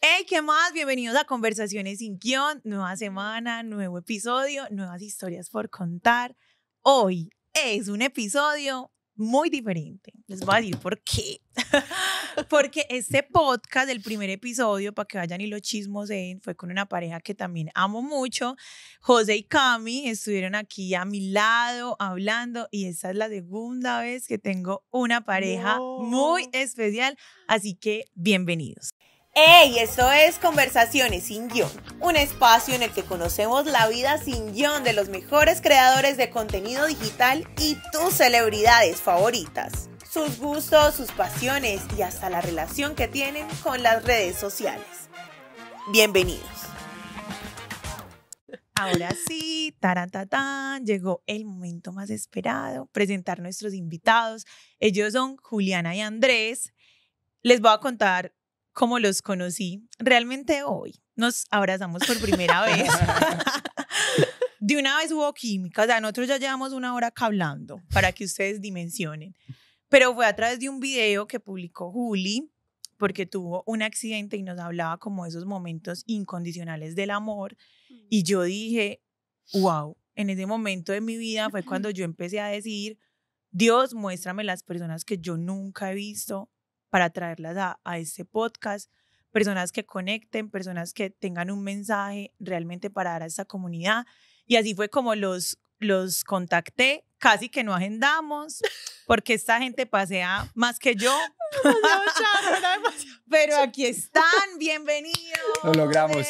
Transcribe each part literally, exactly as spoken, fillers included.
Hey, ¿qué más? Bienvenidos a Conversaciones sin guion. Nueva semana, nuevo episodio, nuevas historias por contar. Hoy es un episodio muy diferente. Les voy a decir por qué. Porque este podcast, el primer episodio, para que vayan y lo chismoseen, fue con una pareja que también amo mucho. José y Cami estuvieron aquí a mi lado hablando y esta es la segunda vez que tengo una pareja no. muy especial. Así que bienvenidos. ¡Hey! Esto es Conversaciones sin guion, un espacio en el que conocemos la vida sin guion de los mejores creadores de contenido digital y tus celebridades favoritas, sus gustos, sus pasiones y hasta la relación que tienen con las redes sociales. ¡Bienvenidos! Ahora sí, taratatán, llegó el momento más esperado, presentar nuestros invitados. Ellos son Juliana y Andrés. Les voy a contar como los conocí. Realmente hoy nos abrazamos por primera vez. De una vez hubo química, o sea, nosotros ya llevamos una hora acá hablando, para que ustedes dimensionen. Pero fue a través de un video que publicó Juli, porque tuvo un accidente y nos hablaba como esos momentos incondicionales del amor. Y yo dije, wow, en ese momento de mi vida fue cuando yo empecé a decir, Dios, muéstrame las personas que yo nunca he visto, para traerlas a, a este podcast, personas que conecten, personas que tengan un mensaje realmente para dar a esta comunidad. Y así fue como los, los contacté, casi que no agendamos, porque esta gente pasea más que yo. Pero aquí están, bienvenidos. Lo logramos.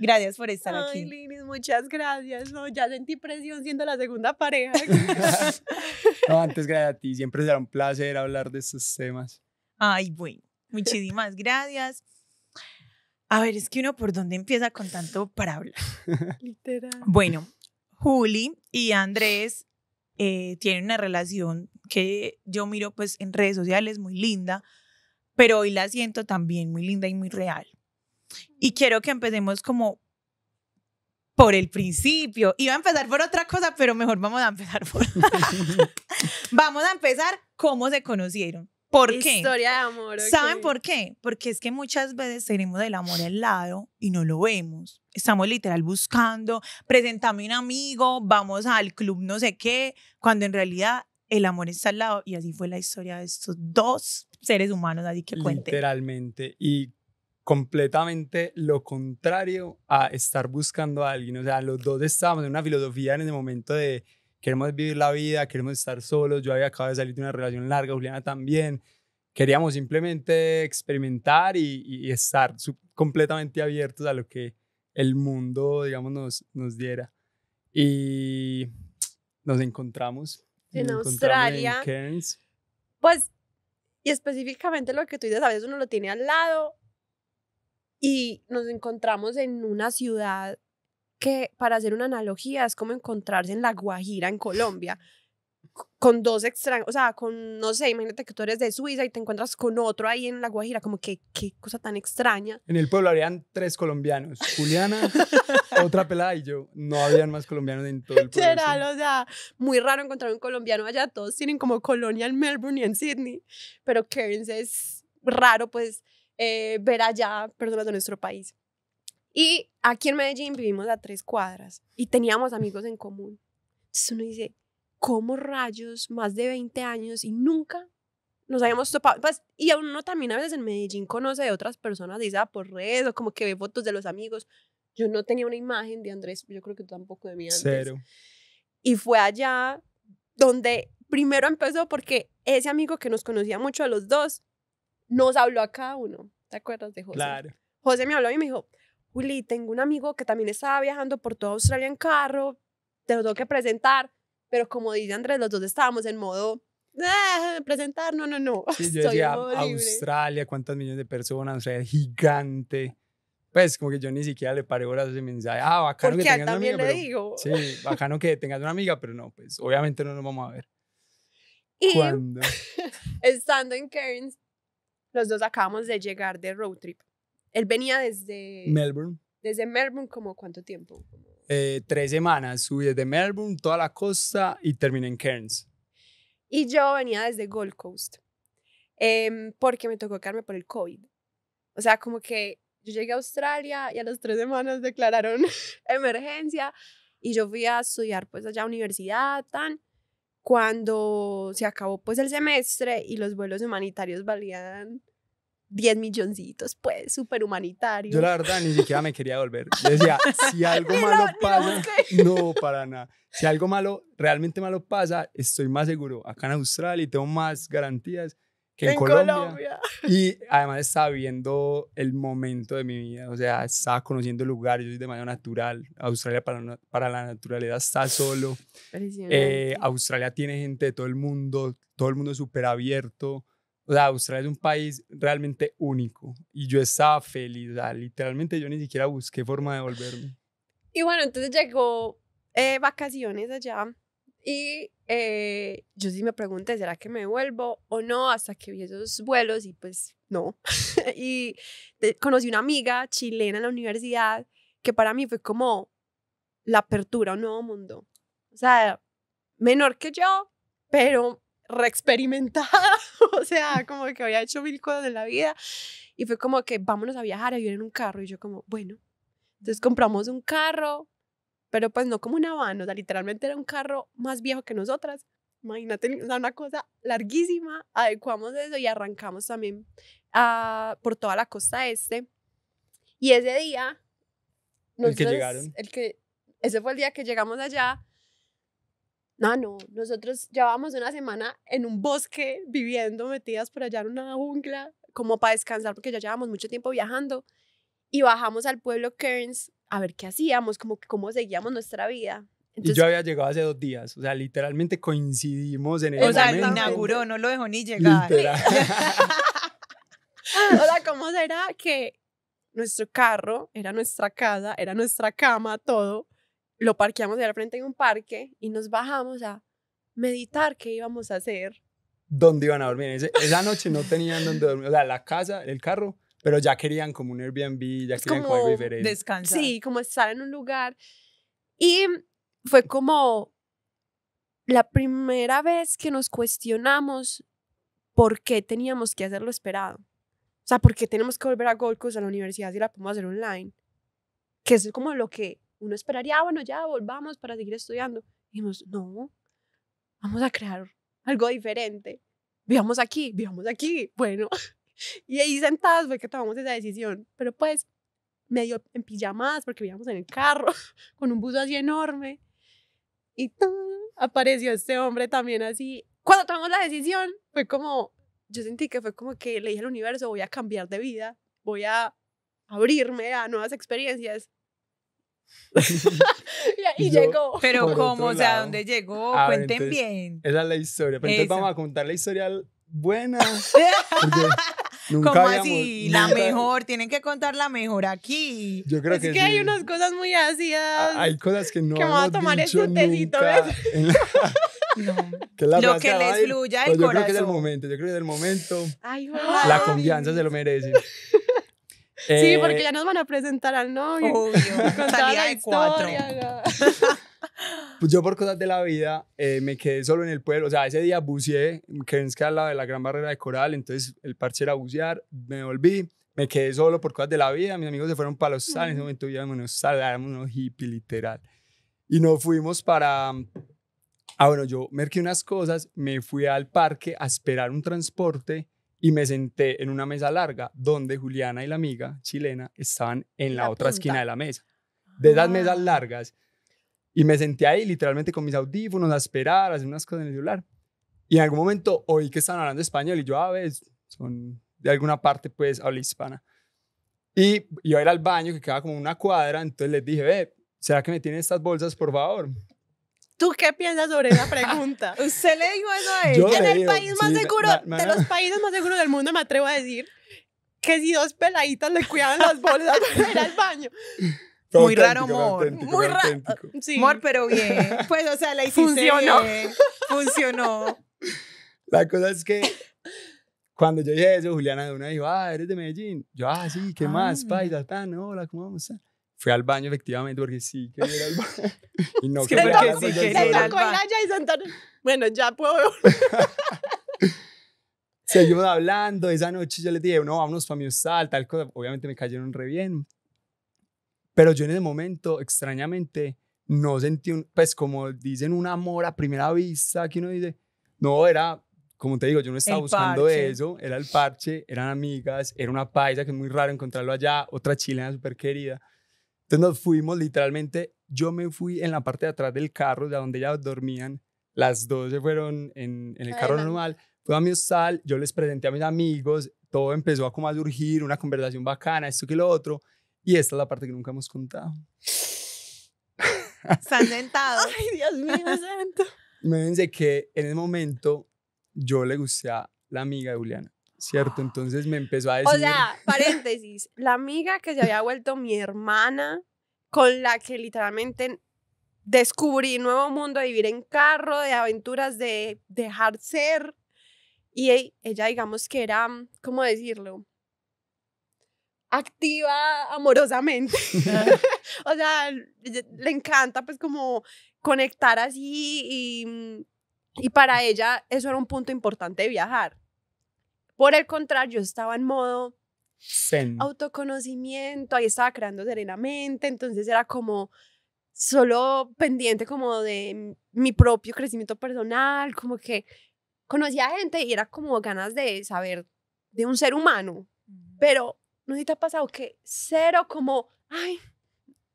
Gracias por estar Ay, aquí. Ay, Linis, muchas gracias. No, ya sentí presión siendo la segunda pareja. No, antes, gracias a ti. Siempre será un placer hablar de estos temas. Ay, bueno, muchísimas gracias. A ver, es que uno por dónde empieza con tanto para hablar. Literal. Bueno, Juli y Andrés eh, tienen una relación que yo miro pues en redes sociales muy linda, pero hoy la siento también muy linda y muy real. Y quiero que empecemos como por el principio. Iba a empezar por otra cosa, pero mejor vamos a empezar por... Vamos a empezar cómo se conocieron. ¿Por qué? Historia de amor. ¿Saben okay. por qué? Porque es que muchas veces tenemos el amor al lado y no lo vemos. Estamos literal buscando, presentame un amigo, vamos al club no sé qué, cuando en realidad el amor está al lado. Y así fue la historia de estos dos seres humanos, así que cuente. Literalmente. Y completamente lo contrario a estar buscando a alguien. O sea, los dos estábamos en una filosofía en ese momento de queremos vivir la vida, queremos estar solos. Yo había acabado de salir de una relación larga, Juliana también. Queríamos simplemente experimentar y, y estar completamente abiertos a lo que el mundo, digamos, nos, nos diera. Y nos encontramos. En nos Australia. Encontramos en Cairns. Pues, y específicamente lo que tú dices, a veces uno lo tiene al lado. Y nos encontramos en una ciudad que, para hacer una analogía, es como encontrarse en La Guajira, en Colombia, con dos extranjeros, o sea, con, no sé, imagínate que tú eres de Suiza y te encuentras con otro ahí en La Guajira, como que, qué cosa tan extraña. En el pueblo habrían tres colombianos, Juliana, otra pelada y yo, no habían más colombianos en todo el pueblo. Literal, o sea, muy raro encontrar un colombiano allá, todos tienen como colonia en Melbourne y en Sydney, pero Cairns es raro, pues... Eh, ver allá personas de nuestro país. Y aquí en Medellín vivimos a tres cuadras y teníamos amigos en común. Entonces uno dice, ¿cómo rayos? Más de veinte años y nunca nos habíamos topado. Pues, y uno también a veces en Medellín conoce de otras personas, dice, ah, por redes o como que ve fotos de los amigos. Yo no tenía una imagen de Andrés, yo creo que tú tampoco de mí antes. Cero. Y fue allá donde primero empezó porque ese amigo que nos conocía mucho a los dos nos habló a cada uno, ¿te acuerdas de José? Claro. José me habló y me dijo, Juli, tengo un amigo que también estaba viajando por toda Australia en carro, te lo tengo que presentar, pero como dice Andrés, los dos estábamos en modo, ah, presentar, no, no, no. Sí, yo decía, Australia, cuántas millones de personas, Australia es gigante. Pues como que yo ni siquiera le paré horas a ese mensaje, ah, bacano porque que tengas también una amiga. Le pero, digo. Sí, bacano que tengas una amiga, pero no, pues obviamente no nos vamos a ver. Y ¿cuándo? Estando en Cairns, los dos acabamos de llegar de road trip. Él venía desde... Melbourne. Desde Melbourne, ¿como cuánto tiempo? Eh, tres semanas. Subí desde Melbourne, toda la costa y terminé en Cairns. Y yo venía desde Gold Coast. Eh, porque me tocó quedarme por el COVID. O sea, como que yo llegué a Australia y a las tres semanas declararon emergencia y yo fui a estudiar pues allá a universidad, tan... Cuando se acabó pues el semestre y los vuelos humanitarios valían diez milloncitos, pues, súper humanitario. Yo la verdad ni siquiera me quería volver. Yo decía, si algo no, malo pasa, no, para nada. Si algo malo, realmente malo pasa, estoy más seguro acá en Australia y tengo más garantías que en, en Colombia. Colombia. Y además estaba viviendo el momento de mi vida, o sea, estaba conociendo lugares, yo soy de manera natural. Australia para, una, para la naturaleza está solo. Eh, Australia tiene gente de todo el mundo, todo el mundo súper abierto. O sea, Australia es un país realmente único y yo estaba feliz, o sea, literalmente yo ni siquiera busqué forma de volverme. Y bueno, entonces llegó eh, vacaciones allá y eh, yo sí me pregunté, ¿será que me vuelvo o no? Hasta que vi esos vuelos y pues no. Y conocí una amiga chilena en la universidad que para mí fue como la apertura a un nuevo mundo. O sea, menor que yo, pero... reexperimentada, o sea, como que había hecho mil cosas en la vida y fue como que vámonos a viajar, a vivir en un carro y yo como, bueno, entonces compramos un carro, pero pues no como una van, o sea, literalmente era un carro más viejo que nosotras, imagínate, o sea, una cosa larguísima, adecuamos eso y arrancamos también uh, por toda la costa este y ese día nosotros, el que llegaron el que, ese fue el día que llegamos allá. No, no, nosotros llevábamos una semana en un bosque viviendo, metidas por allá en una jungla, como para descansar, porque ya llevábamos mucho tiempo viajando, y bajamos al pueblo Cairns a ver qué hacíamos, como que cómo seguíamos nuestra vida. Entonces, y yo había llegado hace dos días, o sea, literalmente coincidimos en el momento. O sea, lo inauguró, no lo dejó ni llegar. Literal. O sea, ¿cómo será que nuestro carro era nuestra casa, era nuestra cama, todo? Lo parqueamos allá al frente de un parque y nos bajamos a meditar qué íbamos a hacer. ¿Dónde iban a dormir? Ese, esa noche no tenían dónde dormir. O sea, la casa, el carro, pero ya querían como un Airbnb, ya es querían como algo diferente. Descansar. Sí, como estar en un lugar. Y fue como la primera vez que nos cuestionamos por qué teníamos que hacer lo esperado. O sea, por qué tenemos que volver a Gold Coast a la universidad si la podemos hacer online. Que eso es como lo que... uno esperaría, ah, bueno, ya volvamos para seguir estudiando. Y dijimos, no, vamos a crear algo diferente. Vivamos aquí, vivamos aquí. Bueno, y ahí sentadas fue que tomamos esa decisión. Pero pues, medio en pijamas, porque vivíamos en el carro, con un buzo así enorme. Y ¡tum! Apareció este hombre también así. Cuando tomamos la decisión, fue como, yo sentí que fue como que le dije al universo, voy a cambiar de vida, voy a abrirme a nuevas experiencias. Y ahí yo, llegó. Pero cómo, o sea, lado. ¿Dónde llegó? Ah, cuenten entonces, bien. Esa es la historia. Pero entonces vamos a contar la historia buena. Nunca ¿Cómo habíamos, así? Nunca... La mejor, tienen que contar la mejor aquí. Yo creo es que, que sí. Hay unas cosas muy ácidas. Hay cosas que no que vamos a tomar dicho este tecito, ¿ves? La... No. Que la lo que les fluya el pues corazón. Yo creo que es el momento, yo creo que es el momento. Ay, la confianza se lo merece. Eh, sí, porque ya nos van a presentar al novio. Obvio, con salida de cuatro. Pues yo por cosas de la vida eh, me quedé solo en el pueblo. O sea, ese día buceé, Cairns queda al lado de la gran barrera de coral, entonces el parche era bucear, me volví, me quedé solo por cosas de la vida. Mis amigos se fueron para los sal, en ese momento vivíamos en los sal, éramos unos hippies literal. Y nos fuimos para... Ah, bueno, yo merqué unas cosas, me fui al parque a esperar un transporte y me senté en una mesa larga donde Juliana y la amiga chilena estaban en la, la otra punta. Esquina de la mesa. De esas ah. mesas largas. Y me senté ahí literalmente con mis audífonos a esperar, a hacer unas cosas en el celular. Y en algún momento oí que estaban hablando español y yo, a ver, son de alguna parte pues habla hispana. Y yo era al baño que quedaba como una cuadra, entonces les dije, ve, ¿será que me tienen estas bolsas por favor? ¿Tú qué piensas sobre esa pregunta? Usted le dijo eso a él. En el digo, país más sí, seguro, ma, ma, de los países más seguros del mundo, me atrevo a decir que si dos peladitas le cuidaban las bolsas para ir al baño. Muy raro, amor. Muy raro. Sí. Amor, pero bien. Pues, o sea, la hiciste Funcionó. Bien. Funcionó. La cosa es que cuando yo dije eso, Juliana de una dijo, ah, eres de Medellín. Yo, ah, sí, ¿qué ah. más? Paisa, tan, hola, ¿cómo vamos a...? Fui al baño efectivamente porque sí quería ir al baño. Y no, sí, que no, que sí quería ir al baño. Bueno, ya puedo. Seguimos hablando. Esa noche yo les dije, no, vámonos para mi hostal, tal cosa. Obviamente me cayeron re bien. Pero yo en ese momento, extrañamente, no sentí, un, pues como dicen, un amor a primera vista, que uno dice, no, era, como te digo, yo no estaba el buscando parche. Eso, era el parche, eran amigas, era una paisa, que es muy raro encontrarlo allá, otra chilena súper querida. Entonces nos fuimos literalmente, yo me fui en la parte de atrás del carro, de donde ellas dormían, las dos se fueron en, en el carro Adelante. normal, fui a mi hostal, yo les presenté a mis amigos, todo empezó a como a surgir, una conversación bacana, esto que lo otro, y esta es la parte que nunca hemos contado. Están sentados. Ay, Dios mío, santo. Me dice que en ese momento yo le gusté a la amiga de Juliana, ¿cierto? Entonces me empezó a decir... O sea, paréntesis, la amiga que se había vuelto mi hermana, con la que literalmente descubrí nuevo mundo, de vivir en carro, de aventuras, de dejar ser. Y ella, digamos que era, ¿cómo decirlo? Activa amorosamente. O sea, le encanta pues como conectar así y, y para ella eso era un punto importante de viajar. Por el contrario, yo estaba en modo Zen. Autoconocimiento, ahí estaba creando serenamente, entonces era como solo pendiente como de mi propio crecimiento personal, como que conocía gente y era como ganas de saber de un ser humano, pero ¿no te ha pasado que cero como, ay,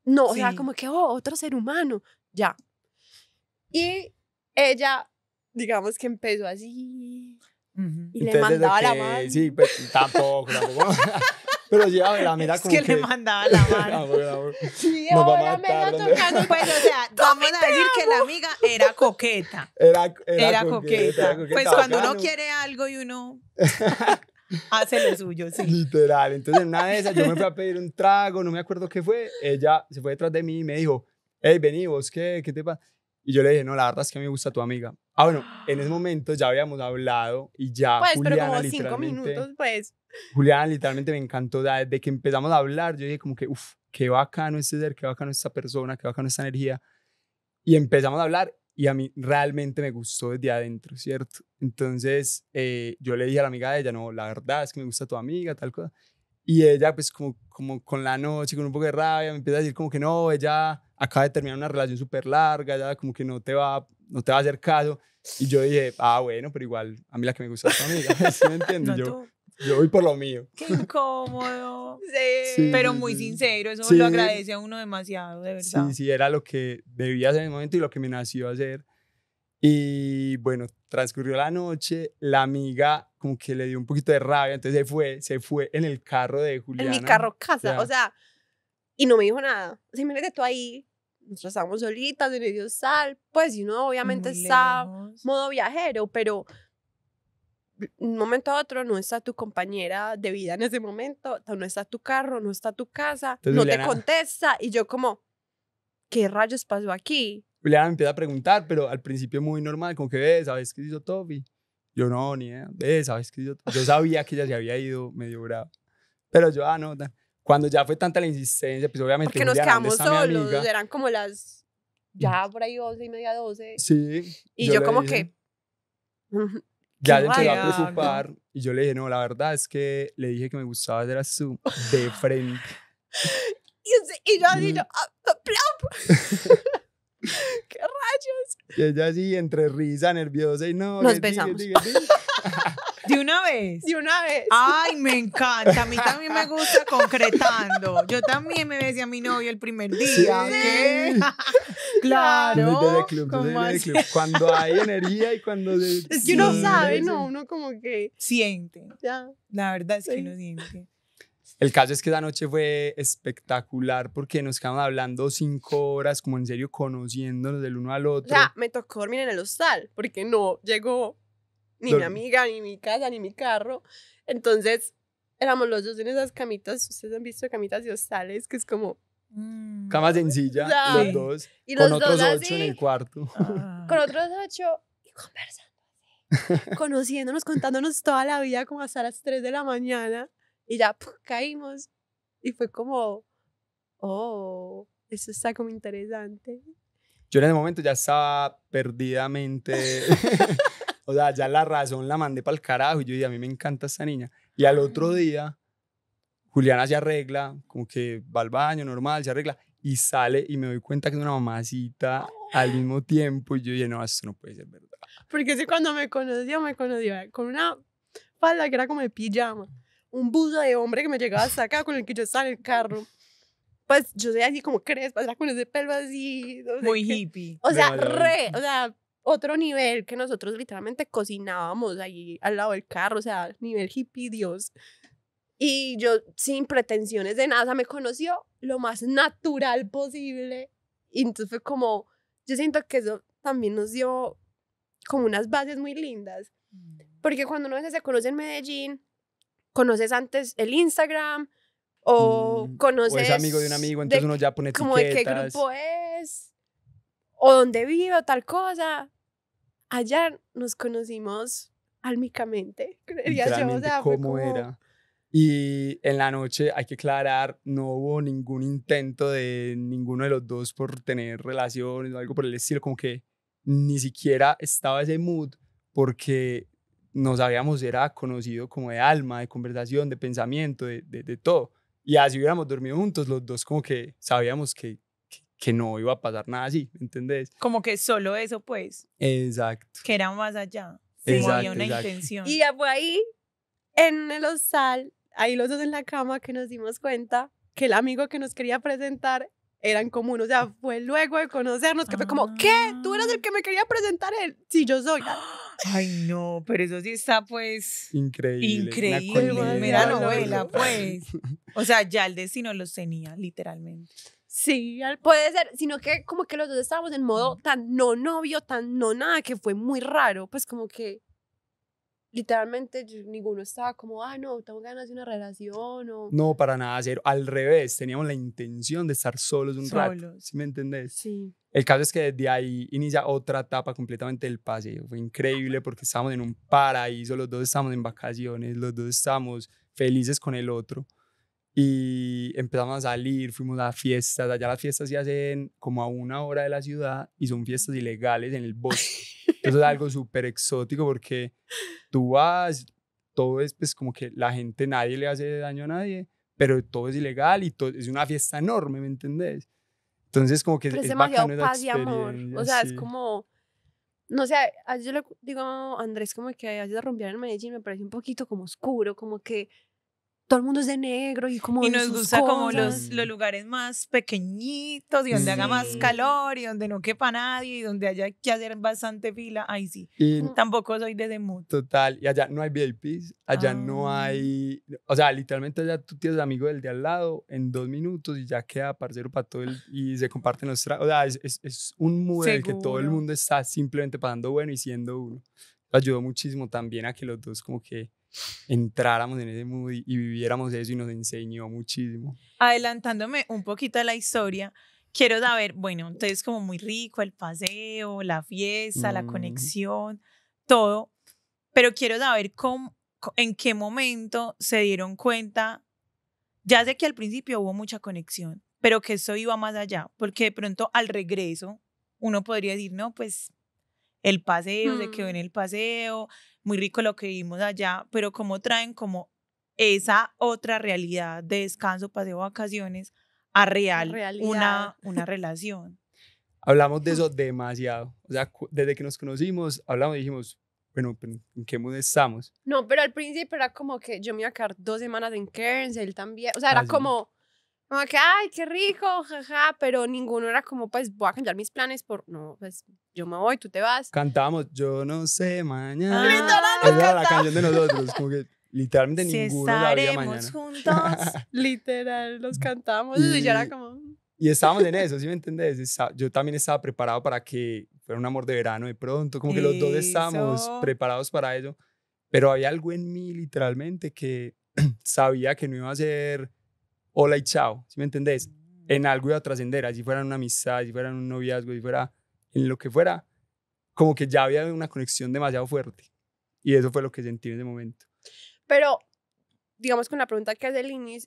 no, sí. O sea, como que, oh, otro ser humano, ya? Y ella, digamos que empezó así, uh-huh. y Entonces, le mandaba que, la mano. Sí, pero, tampoco, tampoco. Pero sí, la mira como que... Es que le mandaba la mano. Sí, ahora me iba tocando. Pues, o sea, vamos a decir que la amiga era coqueta. Era, era, era coqueta. coqueta. Pues coqueta, cuando bacano. Uno quiere algo y uno... Hace lo suyo, sí. Literal. Entonces, en una de esas, yo me fui a pedir un trago, no me acuerdo qué fue. Ella se fue detrás de mí y me dijo, hey, vení, ¿vos qué? ¿Qué te pasa? Y yo le dije, no, la verdad es que me gusta tu amiga. Ah, bueno, en ese momento ya habíamos hablado y ya pues, Juliana pero como cinco minutos, pues. Juliana literalmente me encantó. Desde que empezamos a hablar, yo dije como que, uff, qué bacano este ser, qué bacano esta persona, qué bacano esta energía. Y empezamos a hablar. Y a mí realmente me gustó desde adentro, ¿cierto? Entonces eh, yo le dije a la amiga de ella, no, la verdad es que me gusta tu amiga, tal cosa. Y ella pues como, como con la noche, con un poco de rabia, me empieza a decir como que no, ella acaba de terminar una relación súper larga, ella como que no te, va, no te va a hacer caso. Y yo dije, ah, bueno, pero igual a mí la que me gusta es tu amiga, ¿sí me entiendes? No, yo, yo voy por lo mío. Qué incómodo. Sí, sí, pero muy sincero, eso sí, lo agradece a uno demasiado, de verdad. Sí, sí, era lo que debía hacer en el momento y lo que me nació hacer. Y bueno, transcurrió la noche, la amiga como que le dio un poquito de rabia, entonces se fue, se fue en el carro de Juliana. En mi carro casa, ya. O sea, y no me dijo nada. O sea, imagínate tú ahí, nosotros estábamos solitas, en medio sal, pues, y uno obviamente muy está lejos. Modo viajero, pero... un momento a otro no está tu compañera de vida en ese momento, no está tu carro, no está tu casa. Entonces, no Juliana, te contesta y yo como, ¿qué rayos pasó aquí? Juliana me empieza a preguntar, pero al principio muy normal, como que ves, ¿sabes qué hizo Toby? Yo no, ni idea, ves, ¿sabes qué hizo Toby? Yo sabía que ella se había ido medio brava, pero yo, ah, no, cuando ya fue tanta la insistencia, pues obviamente porque nos Juliana, quedamos solos, eran como las, ya por ahí once y media, doce. Sí. Y yo, yo como dije, que... ya se empezó a preocupar y yo le dije, no, la verdad es que le dije que me gustaba hacer a su de frente. Y, y yo así, yo, ¡plop! ¡Qué rayos! Y ella así, entre risa, nerviosa y no. Nos besamos. Diga, diga, diga. ¿De una vez? De una vez. Ay, me encanta. A mí también me gusta concretando. Yo también me besé a mi novio el primer día. Sí. Claro. Desde el club, desde el club. Cuando hay energía y cuando... Se... Es que sí, uno sabe, ¿no? Uno como que... Siente. Ya. La verdad es que sí. Uno siente. El caso es que esa noche fue espectacular porque nos quedamos hablando cinco horas, como en serio, conociéndonos del uno al otro. O sea, me tocó dormir en el hostal porque no llegó... ni Dor mi amiga, ni mi casa, ni mi carro. Entonces, éramos los dos en esas camitas. Ustedes han visto camitas de hostales, que es como... Mm. Cama sencilla, ¿sabes? Los dos. Y los con dos otros así, ocho en el cuarto. Ah. Con otros ocho y conversando. Conociéndonos, contándonos toda la vida, como hasta las tres de la mañana. Y ya puf, caímos. Y fue como, oh, eso está como interesante. Yo en ese momento ya estaba perdidamente... O sea, ya la razón la mandé para el carajo y yo dije, a mí me encanta esta niña. Y al otro día, Juliana se arregla, como que va al baño normal, se arregla y sale y me doy cuenta que es una mamacita al mismo tiempo. Y yo dije, no, esto no puede ser verdad. Porque si cuando me conoció, me conoció con una falda que era como de pijama, un buzo de hombre que me llegaba hasta acá con el que yo estaba en el carro. Pues yo soy así como crespa, era con ese pelo así. No sé, muy qué. Hippie. O sea, re, o sea, otro nivel que nosotros literalmente cocinábamos ahí al lado del carro, o sea, nivel hippie, Dios. Y yo sin pretensiones de nada, me conoció lo más natural posible. Y entonces fue como, yo siento que eso también nos dio como unas bases muy lindas. Porque cuando uno se conoce en Medellín, conoces antes el Instagram, o conoces... O es amigo de un amigo, entonces de, uno ya pone etiquetas. Como de qué grupo es, o dónde vive, o tal cosa. Allá nos conocimos álmicamente, creería yo. O sea, ¿cómo era? Y en la noche, hay que aclarar, no hubo ningún intento de ninguno de los dos por tener relaciones o algo por el estilo, como que ni siquiera estaba ese mood, porque nos habíamos era conocido como de alma, de conversación, de pensamiento, de, de, de todo. Y así hubiéramos dormido juntos, los dos como que sabíamos que, que, que no iba a pasar nada así, ¿entendés? Como que solo eso, pues. Exacto. Que era más allá. Sí. Como había una exacto. intención. Y ya fue ahí, en el hostal, ahí los dos en la cama, que nos dimos cuenta que el amigo que nos quería presentar era en común. O sea, fue luego de conocernos que ah. fue como, ¿qué? ¿Tú eras el que me quería presentar él? Sí, yo soy. Ay, no, pero eso sí está, pues... Increíble. Increíble. Mera novela, pues. O sea, ya el destino los tenía, literalmente. Sí, puede ser. Sino que como que los dos estábamos en modo tan no novio, tan no nada, que fue muy raro. Pues como que literalmente ninguno estaba como, ah, no, tengo ganas de una relación o... No, para nada, cero. Al revés, teníamos la intención de estar solos un solos. rato. ¿Sí me entendés? Sí. El caso es que desde ahí inicia otra etapa completamente del paseo. Fue increíble porque estábamos en un paraíso, los dos estábamos en vacaciones, los dos estábamos felices con el otro. Y empezamos a salir, fuimos a fiestas. Allá las fiestas se hacen como a una hora de la ciudad y son fiestas ilegales en el bosque. Eso es algo súper exótico porque tú vas, todo es pues como que la gente, nadie le hace daño a nadie, pero todo es ilegal y todo, es una fiesta enorme, ¿me entendés? Entonces como que pero es, es bacano esa experiencia. O sea, sí. es como, no sé, yo le digo a Andrés como que allá de rumbear en Medellín me parece un poquito como oscuro, como que todo el mundo es de negro y como... Y nos gusta cosas. como los, los lugares más pequeñitos y donde sí. haga más calor y donde no quepa nadie y donde haya que hacer bastante fila. Ay, sí. Y tampoco soy de demudo. Total. Y allá no hay V I Ps, allá ah. no hay... O sea, literalmente allá tú tienes amigo del de al lado en dos minutos y ya queda parcero para todo el... Y se comparten los tragos. O sea, es, es, es un mood en el que todo el mundo está simplemente pasando bueno y siendo uno. Ayudó muchísimo también a que los dos como que entráramos en ese mood y viviéramos eso y nos enseñó muchísimo. Adelantándome un poquito a la historia, quiero saber, bueno, entonces como muy rico el paseo, la fiesta, mm. la conexión, todo, pero quiero saber cómo, en qué momento se dieron cuenta, ya sé que al principio hubo mucha conexión, pero que eso iba más allá, porque de pronto al regreso uno podría decir, no, pues el paseo, mm. se quedó en el paseo, muy rico lo que vimos allá, pero cómo traen como esa otra realidad de descanso, paseo, vacaciones, a real, una, una relación. Hablamos de eso demasiado. O sea, desde que nos conocimos, hablamos y dijimos, bueno, ¿en qué mood estamos? No, pero al principio era como que yo me iba a quedar dos semanas en Cairns, él también. O sea, era Así. como, como que, ay, qué rico, jaja, pero ninguno era como, pues, voy a cambiar mis planes por, no, pues... yo me voy, tú te vas. Cantábamos, yo no sé, mañana. Ah, esa era la canción de nosotros, como que literalmente si ninguno sabía mañana. Estaremos juntos, literal, los cantábamos y, y yo era como... Y estábamos en eso, ¿sí me entendés? Yo también estaba preparado para que fuera un amor de verano de pronto, como que eso. Los dos estábamos preparados para ello, pero había algo en mí literalmente que sabía que no iba a ser hola y chao, ¿sí me entendés? En algo iba a trascender, así fuera una amistad, así fuera un noviazgo, así fuera... en lo que fuera, como que ya había una conexión demasiado fuerte. Y eso fue lo que sentí en ese momento. Pero, digamos, con la pregunta que hace Lini,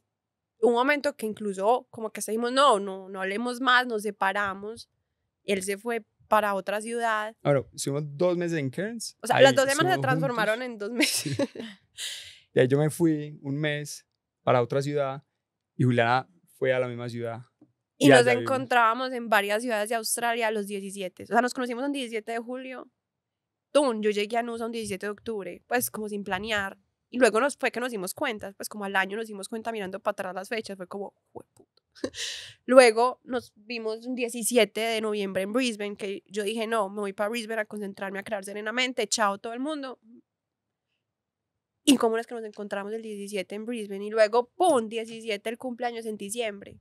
un momento que incluso como que dijimos, no, no, no hablemos más, nos separamos. Él se fue para otra ciudad. Ahora, estuvimos dos meses en Cairns. O sea, las dos semanas se transformaron juntos. en dos meses. Sí. Y ahí yo me fui un mes para otra ciudad y Juliana fue a la misma ciudad. Y, y nos encontrábamos en varias ciudades de Australia a los diecisiete. O sea, nos conocimos el diecisiete de julio. ¡Tum! Yo llegué a Nusa el diecisiete de octubre, pues como sin planear. Y luego nos fue que nos dimos cuenta, pues como al año nos dimos cuenta mirando para atrás las fechas, fue como, puto. Luego nos vimos un diecisiete de noviembre en Brisbane, que yo dije, no, me voy para Brisbane a concentrarme, a crear Serenamente, chao todo el mundo. Y como es que nos encontramos el diecisiete en Brisbane y luego, pum, diecisiete el cumpleaños en diciembre.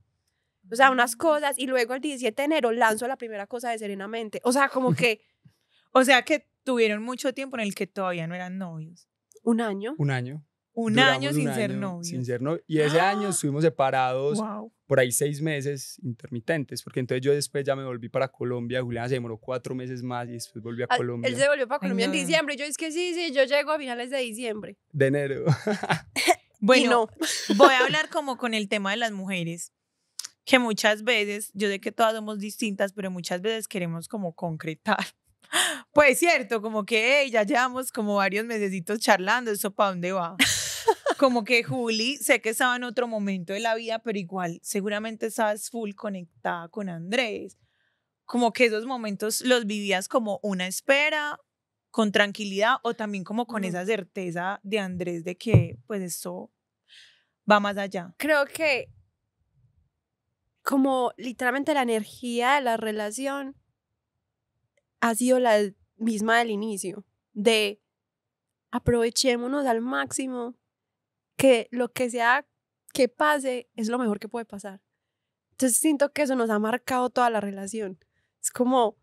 O sea, unas cosas, y luego el diecisiete de enero lanzo la primera cosa de Serenamente. O sea, como que... O sea, que tuvieron mucho tiempo en el que todavía no eran novios. Un año. Un año. Un Duramos año sin un año, ser novios. Sin ser novios. Y ese ¡Ah! año estuvimos separados wow. por ahí seis meses intermitentes, porque entonces yo después ya me volví para Colombia, Juliana se demoró cuatro meses más y después volví a Colombia. Él se volvió para Colombia Ay, no. en diciembre, y yo es que sí, sí, yo llego a finales de diciembre. De enero. Bueno, no. voy a hablar como con el tema de las mujeres, que muchas veces, yo sé que todas somos distintas, pero muchas veces queremos como concretar. Pues cierto, como que hey, ya llevamos como varios mesecitos charlando, ¿eso para dónde va? Como que Juli, sé que estaba en otro momento de la vida, pero igual seguramente estabas full conectada con Andrés. Como que esos momentos los vivías como una espera, con tranquilidad, o también como con esa certeza de Andrés de que pues esto va más allá. Creo que como literalmente la energía de la relación ha sido la misma del inicio, de aprovechémonos al máximo, que lo que sea que pase es lo mejor que puede pasar. Entonces siento que eso nos ha marcado toda la relación. Es como,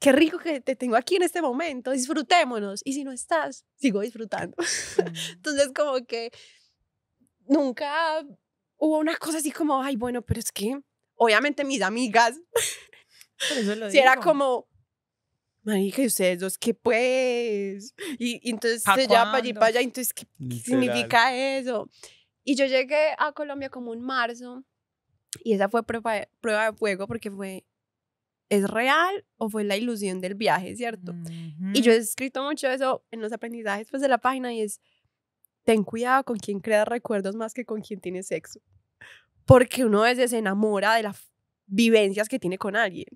qué rico que te tengo aquí en este momento, disfrutémonos, y si no estás, sigo disfrutando. Entonces como que nunca hubo una cosa así como, ay bueno, pero es que obviamente mis amigas, por eso lo digo, si era como... Marica, ¿y ustedes dos qué pues? Y, y entonces ya para allí, para allá, entonces ¿qué Literal. significa eso? Y yo llegué a Colombia como en marzo y esa fue prueba, prueba de fuego porque fue, ¿es real o fue la ilusión del viaje, cierto? Uh-huh. Y yo he escrito mucho eso en los aprendizajes pues, de la página y es, ten cuidado con quien creas recuerdos más que con quien tiene sexo. Porque uno a veces se enamora de las vivencias que tiene con alguien.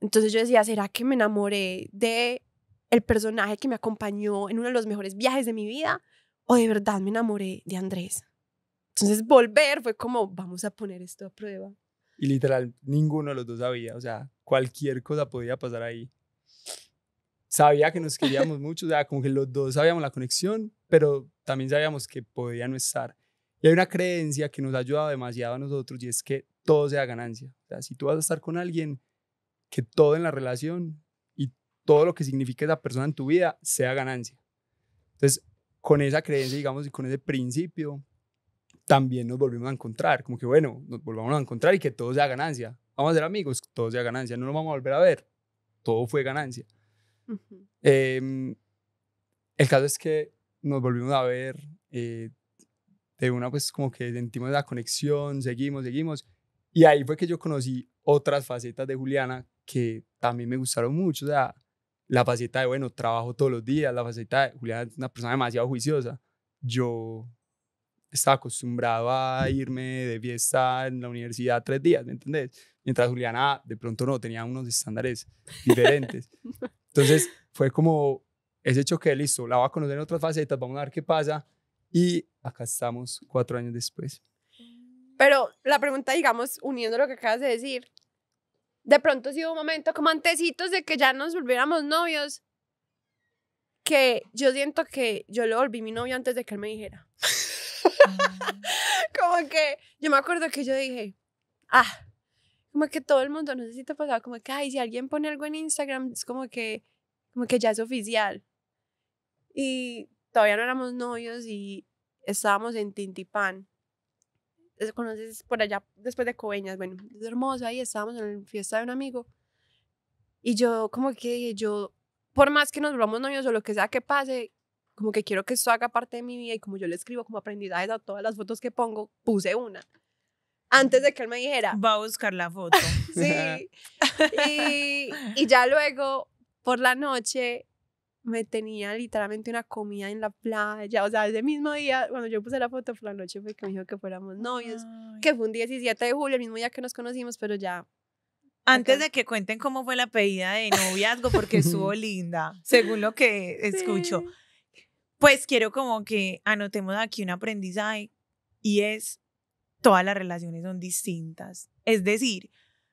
Entonces yo decía, ¿será que me enamoré de el personaje que me acompañó en uno de los mejores viajes de mi vida? ¿O de verdad me enamoré de Andrés? Entonces volver fue como, vamos a poner esto a prueba. Y literal, ninguno de los dos sabía, o sea, cualquier cosa podía pasar ahí. Sabía que nos queríamos mucho, o sea, como que los dos sabíamos la conexión, pero también sabíamos que podía no estar. Y hay una creencia que nos ha ayudado demasiado a nosotros y es que todo sea ganancia. O sea, si tú vas a estar con alguien... que todo en la relación y todo lo que significa esa persona en tu vida sea ganancia. Entonces, con esa creencia, digamos, y con ese principio, también nos volvimos a encontrar. Como que, bueno, nos volvamos a encontrar y que todo sea ganancia. Vamos a ser amigos, todo sea ganancia. No nos vamos a volver a ver. Todo fue ganancia. Uh-huh. Eh, el caso es que nos volvimos a ver. Eh, de una, pues, como que sentimos la conexión, seguimos, seguimos. Y ahí fue que yo conocí otras facetas de Juliana que también me gustaron mucho, o sea, la faceta de, bueno, trabajo todos los días, la faceta de, Juliana es una persona demasiado juiciosa, yo estaba acostumbrado a irme de fiesta en la universidad tres días, ¿me entendés? Mientras Juliana de pronto no, tenía unos estándares diferentes, entonces fue como ese choque, listo, la voy a conocer en otras facetas, vamos a ver qué pasa, y acá estamos cuatro años después. Pero la pregunta, digamos, uniendo lo que acabas de decir, de pronto sí hubo un momento como antecitos de que ya nos volviéramos novios, que yo siento que yo le volví mi novio antes de que él me dijera. Como que yo me acuerdo que yo dije, ah, como que todo el mundo, no sé si te pasaba, como que, ay, si alguien pone algo en Instagram, es como que, como que ya es oficial. Y todavía no éramos novios y estábamos en Tintipán. Conoces por allá después de Coveñas, bueno, es hermoso, ahí estábamos en la fiesta de un amigo y yo como que dije, yo por más que nos volvamos novios o lo que sea que pase, como que quiero que esto haga parte de mi vida y como yo le escribo como aprendizajes a todas las fotos que pongo, puse una antes de que él me dijera, va a buscar la foto. Sí. Y, y ya luego, por la noche, me tenía literalmente una comida en la playa. O sea, ese mismo día, cuando yo puse la foto por la noche, fue que me dijo que fuéramos novios. Ay. Que fue un diecisiete de julio, el mismo día que nos conocimos, pero ya... Antes okay. de que cuenten cómo fue la pedida de noviazgo, porque estuvo linda, según lo que escucho. Sí. Pues quiero como que anotemos aquí un aprendizaje, y es, todas las relaciones son distintas. Es decir,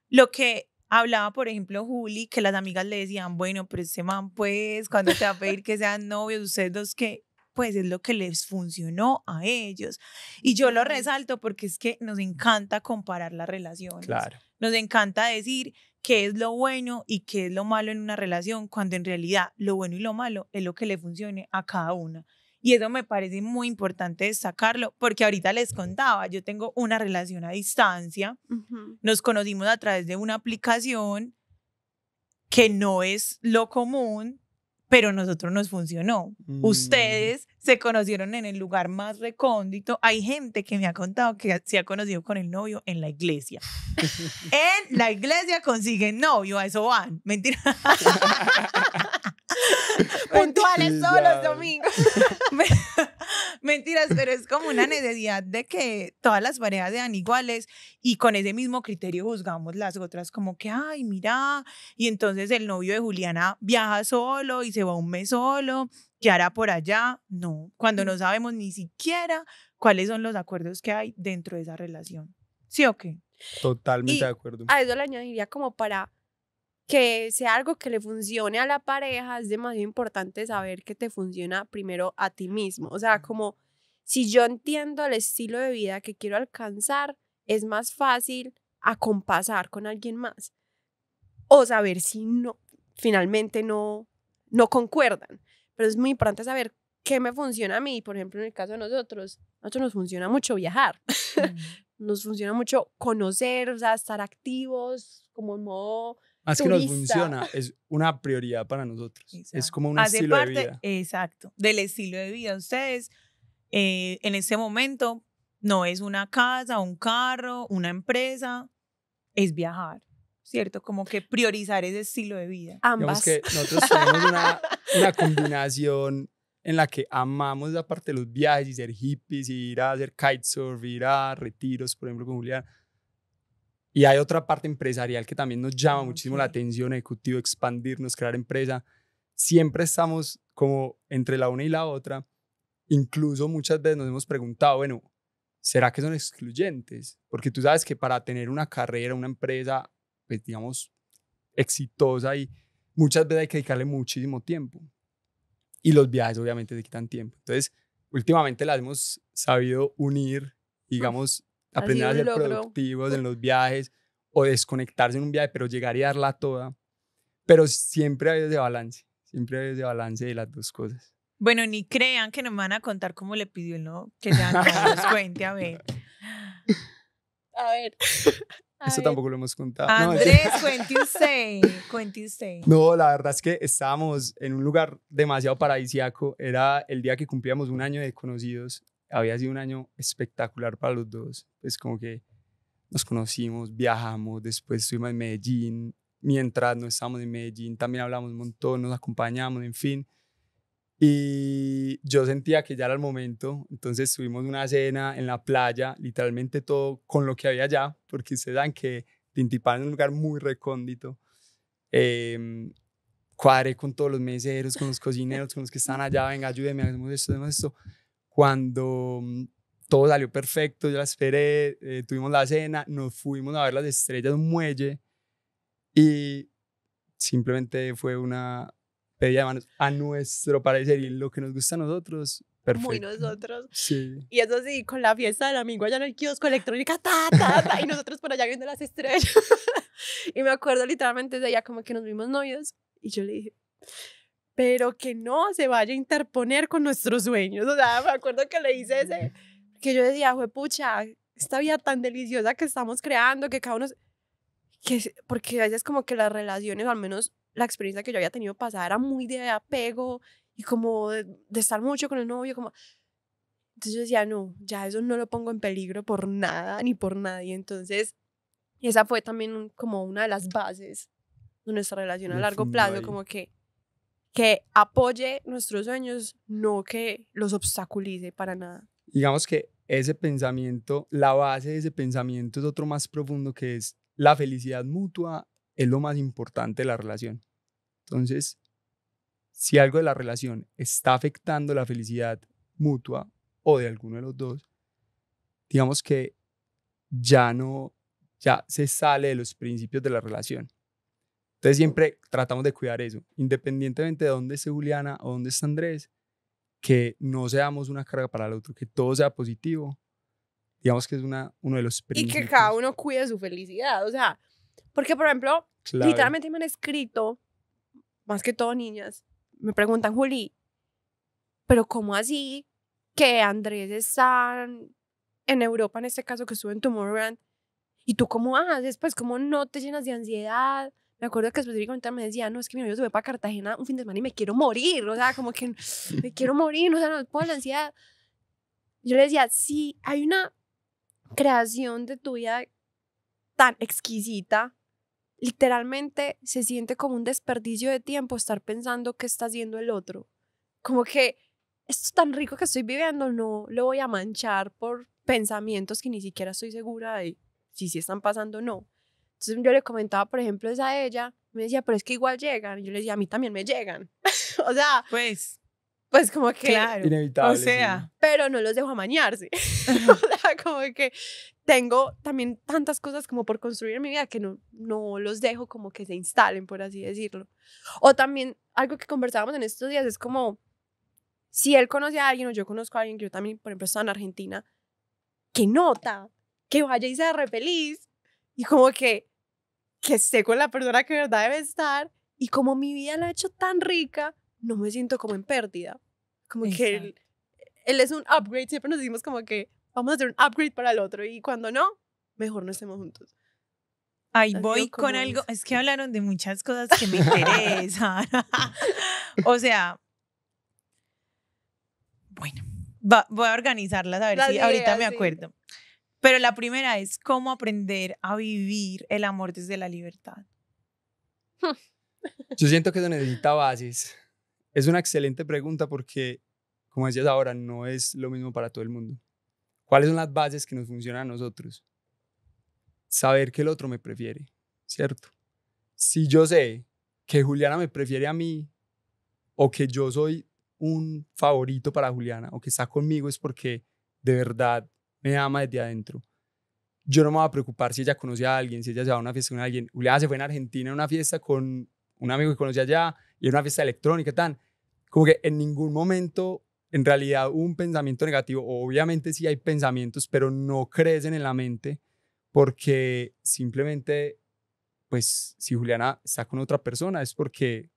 lo que hablaba, por ejemplo, Juli, que las amigas le decían, bueno, pero ese man, pues, cuando te va a pedir que sean novios, ustedes dos, que pues es lo que les funcionó a ellos. Y yo lo resalto porque es que nos encanta comparar las relaciones. Claro. Nos encanta decir qué es lo bueno y qué es lo malo en una relación, cuando en realidad lo bueno y lo malo es lo que le funcione a cada una. Y eso me parece muy importante destacarlo, porque ahorita les contaba, yo tengo una relación a distancia, uh-huh. nos conocimos a través de una aplicación que no es lo común, pero nosotros nos funcionó. Mm. Ustedes se conocieron en el lugar más recóndito. Hay gente que me ha contado que se ha conocido con el novio en la iglesia. En la iglesia consiguen novio, a eso van. Mentira. Puntuales todos los domingos. Mentiras, pero es como una necesidad de que todas las parejas sean iguales, y con ese mismo criterio juzgamos las otras, como que, ay, mira, y entonces el novio de Juliana viaja solo y se va un mes solo, ¿qué hará por allá? No, cuando no sabemos ni siquiera cuáles son los acuerdos que hay dentro de esa relación. ¿Sí o qué? Totalmente y de acuerdo. A eso le añadiría, como para que sea algo que le funcione a la pareja, es demasiado importante saber que te funciona primero a ti mismo. O sea, como si yo entiendo el estilo de vida que quiero alcanzar, es más fácil acompasar con alguien más, o saber si no, finalmente no, no concuerdan. Pero es muy importante saber qué me funciona a mí. Por ejemplo, en el caso de nosotros, a nosotros nos funciona mucho viajar. Mm. Nos funciona mucho conocer, o sea, estar activos, como en modo... Más turista. Que nos funciona, es una prioridad para nosotros. Exacto. Es como un Hace estilo parte, de vida. Exacto, del estilo de vida. Ustedes, eh, en este momento, no es una casa, un carro, una empresa, es viajar, ¿cierto? Como que priorizar ese estilo de vida. Ambas. Digamos que nosotros tenemos una, una combinación en la que amamos la parte de los viajes y ser hippies, y ir a hacer kitesurf, ir a retiros, por ejemplo, con Julián. Y hay otra parte empresarial que también nos llama okay. muchísimo la atención, ejecutivo, expandirnos, crear empresa. Siempre estamos como entre la una y la otra. Incluso muchas veces nos hemos preguntado, bueno, ¿será que son excluyentes? Porque tú sabes que para tener una carrera, una empresa, pues digamos, exitosa, y muchas veces hay que dedicarle muchísimo tiempo. Y los viajes obviamente te quitan tiempo. Entonces, últimamente las hemos sabido unir, digamos, okay. aprender a ser productivos en los viajes, o desconectarse en un viaje, pero llegar y darla toda. Pero siempre hay ese balance, siempre hay ese balance de las dos cosas. Bueno, ni crean que nos van a contar cómo le pidió el no, que ya nos cuente, a ver. A ver. A Eso ver. Tampoco lo hemos contado. Andrés, no, cuente usted, cuente usted. No, la verdad es que estábamos en un lugar demasiado paradisíaco. Era el día que cumplíamos un año de conocidos. Había sido un año espectacular para los dos. Pues como que nos conocimos, viajamos, después estuvimos en Medellín. Mientras no estábamos en Medellín, también hablamos un montón, nos acompañamos, en fin. Y yo sentía que ya era el momento. Entonces tuvimos una cena en la playa, literalmente todo con lo que había allá, porque ustedes saben que Tintipán es un lugar muy recóndito. Eh, cuadré con todos los meseros, con los cocineros, con los que están allá. Venga, ayúdenme, hacemos esto, hacemos esto. Cuando todo salió perfecto, yo la esperé, eh, tuvimos la cena, nos fuimos a ver las estrellas de un muelle, y simplemente fue una pedida de manos a nuestro parecer, y lo que nos gusta a nosotros, perfecto. Muy nosotros. Sí. Y eso sí, con la fiesta del amigo allá en el kiosco, electrónica, ta, ta, ta, y nosotros por allá viendo las estrellas. Y me acuerdo literalmente de ella, como que nos vimos novios, y yo le dije... pero que no se vaya a interponer con nuestros sueños. O sea, me acuerdo que le hice ese, que yo decía, juepucha, esta vida tan deliciosa que estamos creando, que cada uno, que, porque a veces como que las relaciones, o al menos la experiencia que yo había tenido pasada, era muy de apego, y como de, de estar mucho con el novio, como, entonces yo decía, no, ya eso no lo pongo en peligro por nada, ni por nadie. Entonces, esa fue también un, como una de las bases nuestra relación a largo plazo, ahí. Como que, que apoye nuestros sueños, no que los obstaculice para nada. Digamos que ese pensamiento, la base de ese pensamiento es otro más profundo, que es la felicidad mutua es lo más importante de la relación. Entonces, si algo de la relación está afectando la felicidad mutua o de alguno de los dos, digamos que ya no, ya se sale de los principios de la relación. Entonces siempre tratamos de cuidar eso, independientemente de dónde esté Juliana o dónde está Andrés, que no seamos una carga para el otro, que todo sea positivo. Digamos que es una, uno de los principios. Y que cada uno cuide su felicidad, o sea, porque por ejemplo, claro, literalmente me han escrito, más que todo niñas, me preguntan, Juli, pero ¿cómo así que Andrés está en Europa, en este caso que estuvo en Tomorrowland, y tú cómo haces? Pues ¿cómo no te llenas de ansiedad? Me acuerdo que específicamente me decía, no, es que mi novio se fue para Cartagena un fin de semana y me quiero morir, o sea, como que me quiero morir, o sea, no puedo la ansiedad. Yo le decía, sí, hay una creación de tu vida tan exquisita, literalmente se siente como un desperdicio de tiempo estar pensando qué está haciendo el otro. Como que esto tan rico que estoy viviendo, no lo voy a manchar por pensamientos que ni siquiera estoy segura de si sí están pasando o no. Entonces yo le comentaba, por ejemplo, esa a ella, me decía, pero es que igual llegan. Y yo le decía, a mí también me llegan. O sea, pues, pues como que, claro, inevitable, o sea, sí, pero no los dejo amañarse. O sea, como que tengo también tantas cosas como por construir en mi vida que no, no los dejo como que se instalen, por así decirlo. O también algo que conversábamos en estos días es como, si él conoce a alguien o yo conozco a alguien, que yo también, por ejemplo, estaba en Argentina, que nota, que vaya y sea re feliz. Y como que, que esté con la persona que de verdad debe estar. Y como mi vida la ha hecho tan rica, no me siento como en pérdida. Como exacto, que él, él es un upgrade. Siempre nos decimos como que vamos a hacer un upgrade para el otro. Y cuando no, mejor no estemos juntos. Ahí voy con algo. Es que hablaron de muchas cosas que me interesan. O sea, bueno, va, voy a organizarlas a ver las si ideas, ahorita me acuerdo. Sí. Pero la primera es cómo aprender a vivir el amor desde la libertad. Yo siento que eso necesita bases. Es una excelente pregunta porque, como decías ahora, no es lo mismo para todo el mundo. ¿Cuáles son las bases que nos funcionan a nosotros? Saber que el otro me prefiere, ¿cierto? Si yo sé que Juliana me prefiere a mí, o que yo soy un favorito para Juliana, o que está conmigo es porque de verdad me ama desde adentro. Yo no me voy a preocupar si ella conoce a alguien, si ella se va a una fiesta con alguien. Juliana se fue en Argentina a una fiesta con un amigo que conocí allá, y era una fiesta electrónica, tan. Como que en ningún momento, en realidad, hubo un pensamiento negativo. Obviamente sí hay pensamientos, pero no crecen en la mente, porque simplemente, pues, si Juliana está con otra persona, es porque,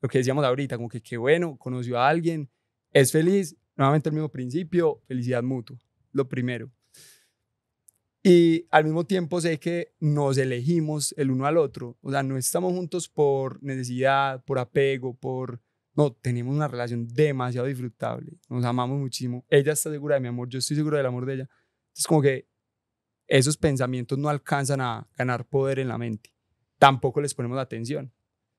lo que decíamos ahorita, como que qué bueno, conoció a alguien, es feliz, nuevamente el mismo principio, felicidad mutua, lo primero. Y al mismo tiempo sé que nos elegimos el uno al otro, o sea, no estamos juntos por necesidad, por apego, por... No, tenemos una relación demasiado disfrutable, nos amamos muchísimo, ella está segura de mi amor, yo estoy seguro del amor de ella. Entonces como que esos pensamientos no alcanzan a ganar poder en la mente, tampoco les ponemos atención,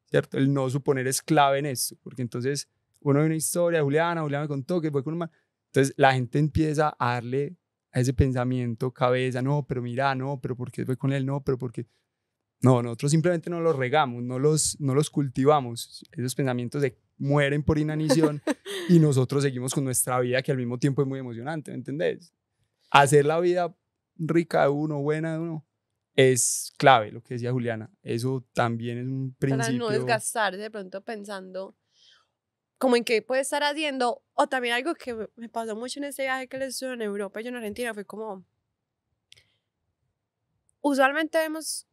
¿cierto? El no suponer es clave en esto, porque entonces uno ve una historia, Juliana, Juliana me contó que fue con un man. Entonces la gente empieza a darle a ese pensamiento cabeza, no, pero mira, no, pero ¿por qué fue con él? No, pero ¿por qué? No, nosotros simplemente no los regamos, no los, no los cultivamos. Esos pensamientos se mueren por inanición y nosotros seguimos con nuestra vida, que al mismo tiempo es muy emocionante, ¿me entendés? Hacer la vida rica de uno, buena de uno, es clave, lo que decía Juliana. Eso también es un principio. Para no desgastarse de pronto pensando como en qué puede estar haciendo, o también algo que me pasó mucho en este viaje que les estuve en Europa y yo en Argentina, fue como, usualmente vemos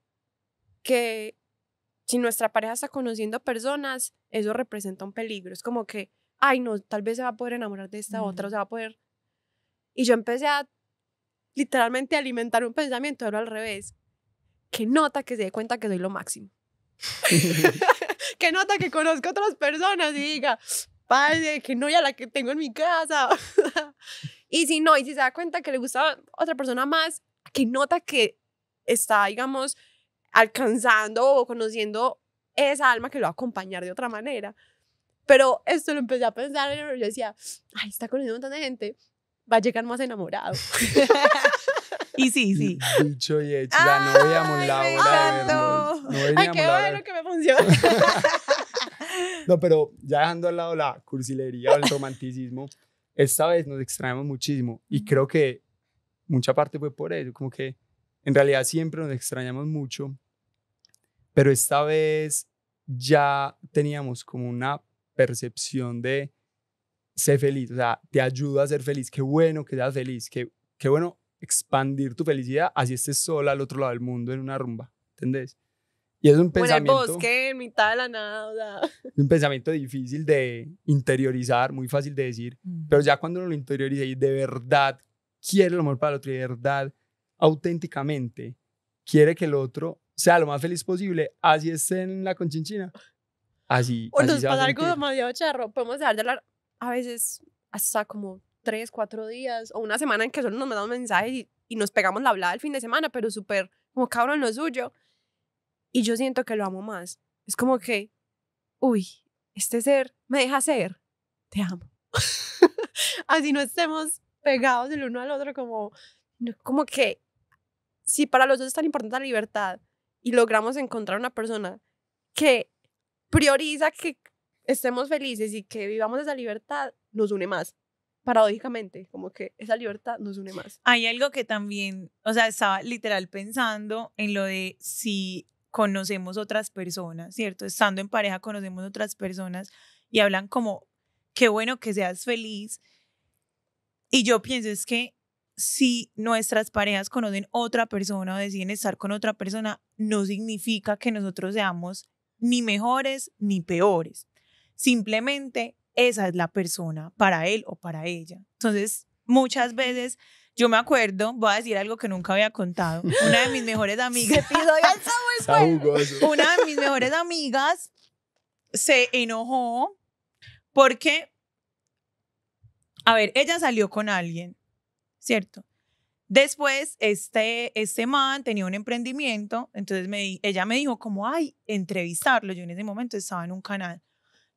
que si nuestra pareja está conociendo personas, eso representa un peligro, es como que, ay no, tal vez se va a poder enamorar de esta mm. otra, o se va a poder, y yo empecé a literalmente alimentar un pensamiento, pero al revés, que nota que se dé cuenta que soy lo máximo. Que nota que conozco a otras personas y diga, padre, que no, ya la que tengo en mi casa. Y si no, y si se da cuenta que le gusta a otra persona más, que nota que está, digamos, alcanzando o conociendo esa alma que lo va a acompañar de otra manera. Pero esto lo empecé a pensar, y yo decía, ay, está conociendo un montón de gente, va a llegar más enamorado. Y sí, sí. Dicho y hecho, la novia molaba. Ay, qué bueno que me funciona. No, pero ya dejando al lado la cursilería o el romanticismo, esta vez nos extrañamos muchísimo. Y creo que mucha parte fue por eso, como que en realidad siempre nos extrañamos mucho, pero esta vez ya teníamos como una percepción de ser feliz, o sea, te ayuda a ser feliz, qué bueno que seas feliz, qué, qué bueno expandir tu felicidad, así estés sola al otro lado del mundo en una rumba, ¿entendés? Y es un pensamiento... Bueno, el bosque, en mitad de la nada. Un pensamiento difícil de interiorizar, muy fácil de decir, mm. pero ya cuando uno lo interioriza y de verdad quiere lo mejor para el otro, y de verdad, auténticamente, quiere que el otro sea lo más feliz posible, así esté en la conchinchina. Así, o así nos pasa algo demasiado charro, podemos dejar de hablar a veces hasta como tres, cuatro días, o una semana en que solo nos mandamos mensajes y, y nos pegamos la hablada el fin de semana, pero súper como cabrón lo suyo. Y yo siento que lo amo más. Es como que, uy, este ser me deja ser. Te amo. Así no estemos pegados el uno al otro, como, como que si para los dos es tan importante la libertad y logramos encontrar una persona que prioriza que estemos felices y que vivamos esa libertad, nos une más. Paradójicamente, como que esa libertad nos une más. Hay algo que también, o sea, estaba literal pensando en lo de si... conocemos otras personas, ¿cierto? Estando en pareja conocemos otras personas y hablan como, qué bueno que seas feliz. Y yo pienso es que si nuestras parejas conocen otra persona o deciden estar con otra persona, no significa que nosotros seamos ni mejores ni peores. Simplemente esa es la persona para él o para ella. Entonces, muchas veces... Yo me acuerdo, voy a decir algo que nunca había contado. Una de mis mejores amigas, una de mis mejores amigas se enojó porque, a ver, ella salió con alguien, ¿cierto? Después este, este man tenía un emprendimiento, entonces me, ella me dijo como, ay, entrevistarlo. Yo en ese momento estaba en un canal.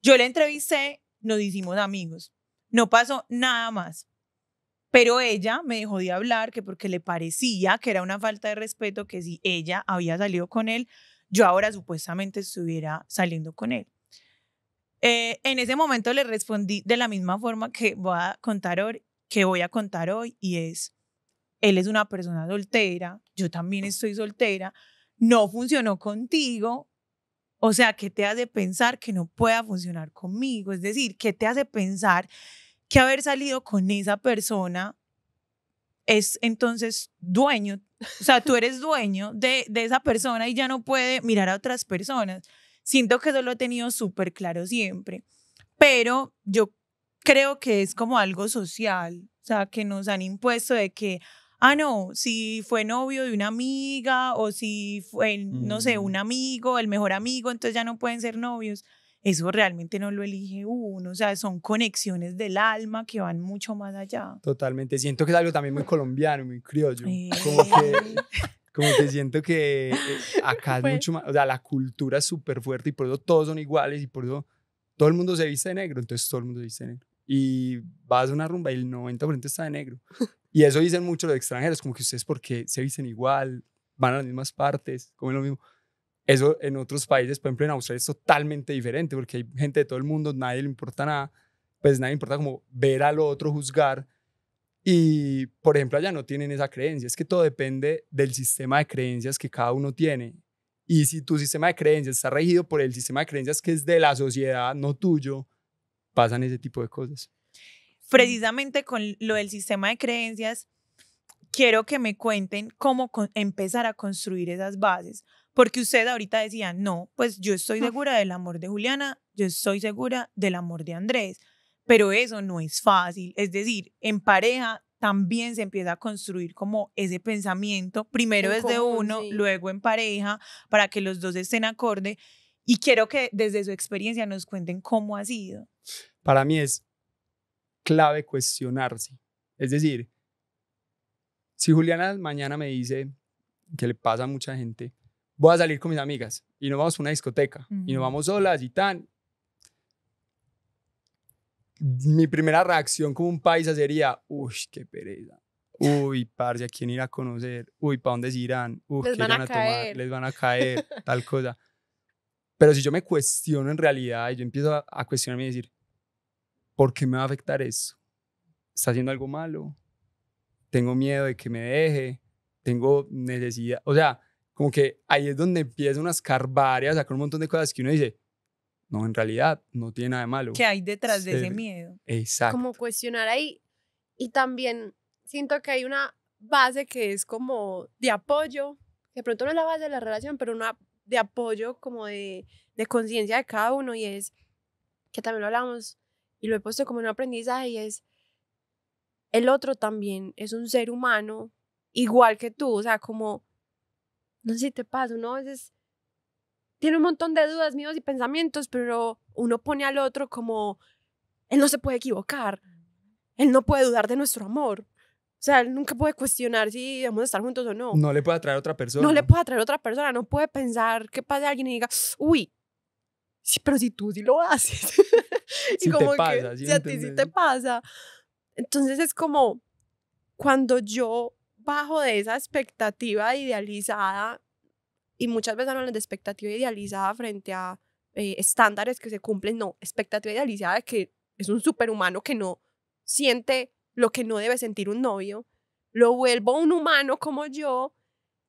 Yo la entrevisté, nos hicimos amigos. No pasó nada más. Pero ella me dejó de hablar que porque le parecía que era una falta de respeto que si ella había salido con él, yo ahora supuestamente estuviera saliendo con él. Eh, en ese momento le respondí de la misma forma que voy a contar hoy, que voy a contar hoy y es, él es una persona soltera, yo también estoy soltera, no funcionó contigo, o sea, ¿qué te hace pensar que no pueda funcionar conmigo? Es decir, ¿qué te hace pensar que haber salido con esa persona es entonces dueño, o sea, tú eres dueño de, de esa persona y ya no puede mirar a otras personas? Siento que eso lo he tenido súper claro siempre, pero yo creo que es como algo social, o sea, que nos han impuesto de que, ah, no, si fue novio de una amiga o si fue, no sé, un amigo, el mejor amigo, entonces ya no pueden ser novios. Eso realmente no lo elige uno, o sea, son conexiones del alma que van mucho más allá. Totalmente, siento que es algo también muy colombiano, muy criollo, eh. como, que, como que siento que acá pues, es mucho más, o sea, la cultura es súper fuerte y por eso todos son iguales y por eso todo el mundo se viste de negro, entonces todo el mundo se viste de negro. Y vas a una rumba y el noventa por ciento está de negro. Y eso dicen mucho los extranjeros, como que ustedes porque se visten igual, van a las mismas partes, comen lo mismo. Eso en otros países, por ejemplo en Australia es totalmente diferente porque hay gente de todo el mundo, nadie le importa nada, pues nadie le importa como ver al otro, juzgar. Y por ejemplo allá no tienen esa creencia, es que todo depende del sistema de creencias que cada uno tiene. Y si tu sistema de creencias está regido por el sistema de creencias que es de la sociedad, no tuyo, pasan ese tipo de cosas. Precisamente con lo del sistema de creencias, quiero que me cuenten cómo empezar a construir esas bases. Porque ustedes ahorita decían, no, pues yo estoy segura del amor de Juliana, yo estoy segura del amor de Andrés, pero eso no es fácil. Es decir, en pareja también se empieza a construir como ese pensamiento, primero desde uno, luego en pareja, para que los dos estén acorde. Y quiero que desde su experiencia nos cuenten cómo ha sido. Para mí es clave cuestionarse. Es decir, si Juliana mañana me dice, que le pasa a mucha gente, voy a salir con mis amigas y nos vamos a una discoteca, uh-huh. y nos vamos solas y tan. Mi primera reacción como un paisa sería, uy, qué pereza. Uy, parce, ¿a quién ir a conocer? Uy, ¿para dónde se irán? Uy, ¿qué van a tomar? Les van a caer, tal cosa. Pero si yo me cuestiono en realidad y yo empiezo a, a cuestionarme y decir, ¿por qué me va a afectar eso? ¿Está haciendo algo malo? ¿Tengo miedo de que me deje? ¿Tengo necesidad? O sea, como que ahí es donde empieza unas escarbarias, sacar un montón de cosas que uno dice, no, en realidad no tiene nada de malo. ¿Qué hay detrás sí. de ese miedo? Exacto. Como cuestionar ahí. Y también siento que hay una base que es como de apoyo, que de pronto no es la base de la relación, pero una de apoyo como de, de conciencia de cada uno, y es, que también lo hablamos y lo he puesto como un aprendizaje, y es, el otro también es un ser humano igual que tú, o sea, como, no sé si te pasa, uno a veces tiene un montón de dudas, miedos y pensamientos, pero uno pone al otro como, él no se puede equivocar, él no puede dudar de nuestro amor. O sea, él nunca puede cuestionar si vamos a estar juntos o no. No le puede atraer a otra persona. No le puede atraer a otra persona. No puede pensar que pase alguien y diga, uy, sí, pero si tú sí lo haces. Si y como te pasa. Que, si a ti sí te pasa. Entonces es como cuando yo bajo de esa expectativa idealizada, y muchas veces hablan de expectativa idealizada frente a eh, estándares que se cumplen. No, expectativa idealizada que es un superhumano que no siente lo que no debe sentir un novio, lo vuelvo un humano como yo,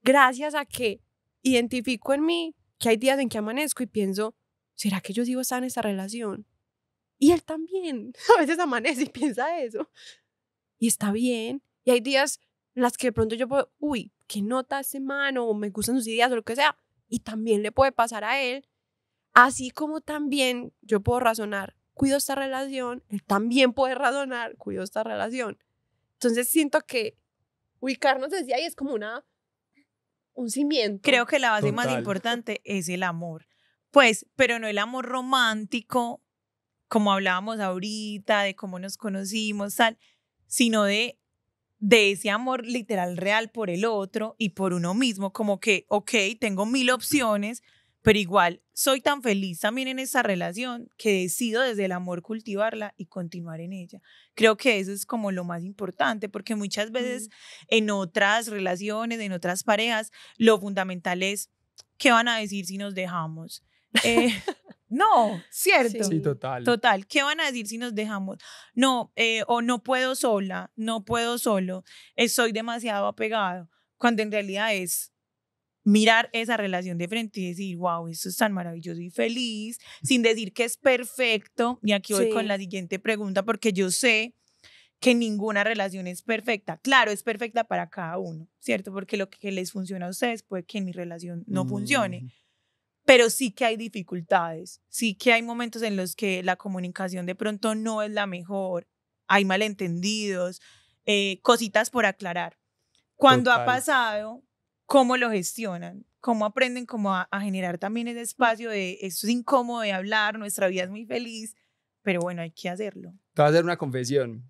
gracias a que identifico en mí que hay días en que amanezco y pienso, ¿será que yo sigo estando en esta relación? Y él también, a veces amanece y piensa eso, y está bien, y hay días en las que de pronto yo puedo, uy, qué nota ese man, o me gustan sus ideas, o lo que sea, y también le puede pasar a él, así como también yo puedo razonar, cuido esta relación, él también puede razonar, cuido esta relación. Entonces siento que ubicarnos desde ahí es como una, un cimiento. Creo que la base total más importante es el amor. Pues, pero no el amor romántico, como hablábamos ahorita, de cómo nos conocimos, tal, sino de, de ese amor literal real por el otro y por uno mismo, como que, ok, tengo mil opciones, pero igual soy tan feliz también en esa relación que decido desde el amor cultivarla y continuar en ella. Creo que eso es como lo más importante, porque muchas veces mm. en otras relaciones, en otras parejas, lo fundamental es ¿qué van a decir si nos dejamos? Eh, no, ¿cierto? Sí, total. Total, ¿qué van a decir si nos dejamos? No, eh, o no puedo sola, no puedo solo, eh, soy demasiado apegado, cuando en realidad es mirar esa relación de frente y decir, wow, esto es tan maravilloso y feliz, sin decir que es perfecto. Y aquí voy sí. con la siguiente pregunta, porque yo sé que ninguna relación es perfecta. Claro, es perfecta para cada uno, ¿cierto? Porque lo que les funciona a ustedes puede que en mi relación no mm. funcione. Pero sí que hay dificultades, sí que hay momentos en los que la comunicación de pronto no es la mejor, hay malentendidos, eh, cositas por aclarar. Cuando Total. ha pasado, ¿cómo lo gestionan? ¿Cómo aprenden como a, a generar también ese espacio de esto es incómodo de hablar, nuestra vida es muy feliz, pero bueno, hay que hacerlo? Te voy a hacer una confesión.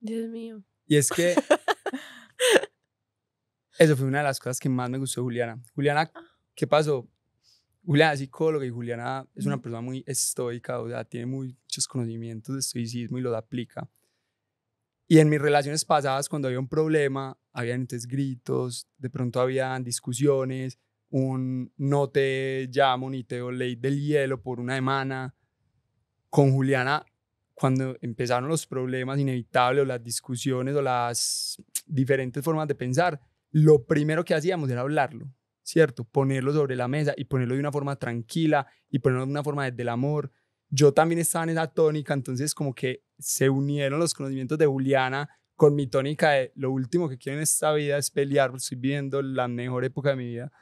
Dios mío. Y es que eso fue una de las cosas que más me gustó de Juliana. Juliana, ¿qué pasó? Juliana es psicóloga y Juliana es una persona muy estoica, o sea, tiene muchos conocimientos de estoicismo y los aplica. Y en mis relaciones pasadas, cuando había un problema, habían entonces gritos, de pronto habían discusiones, un no te llamo ni te olé del hielo por una semana. Con Juliana, cuando empezaron los problemas inevitables o las discusiones o las diferentes formas de pensar, lo primero que hacíamos era hablarlo, ¿cierto? Ponerlo sobre la mesa y ponerlo de una forma tranquila y ponerlo de una forma desde el amor. Yo también estaba en esa tónica, entonces como que se unieron los conocimientos de Juliana con mi tónica de lo último que quiero en esta vida es pelear, estoy viviendo la mejor época de mi vida.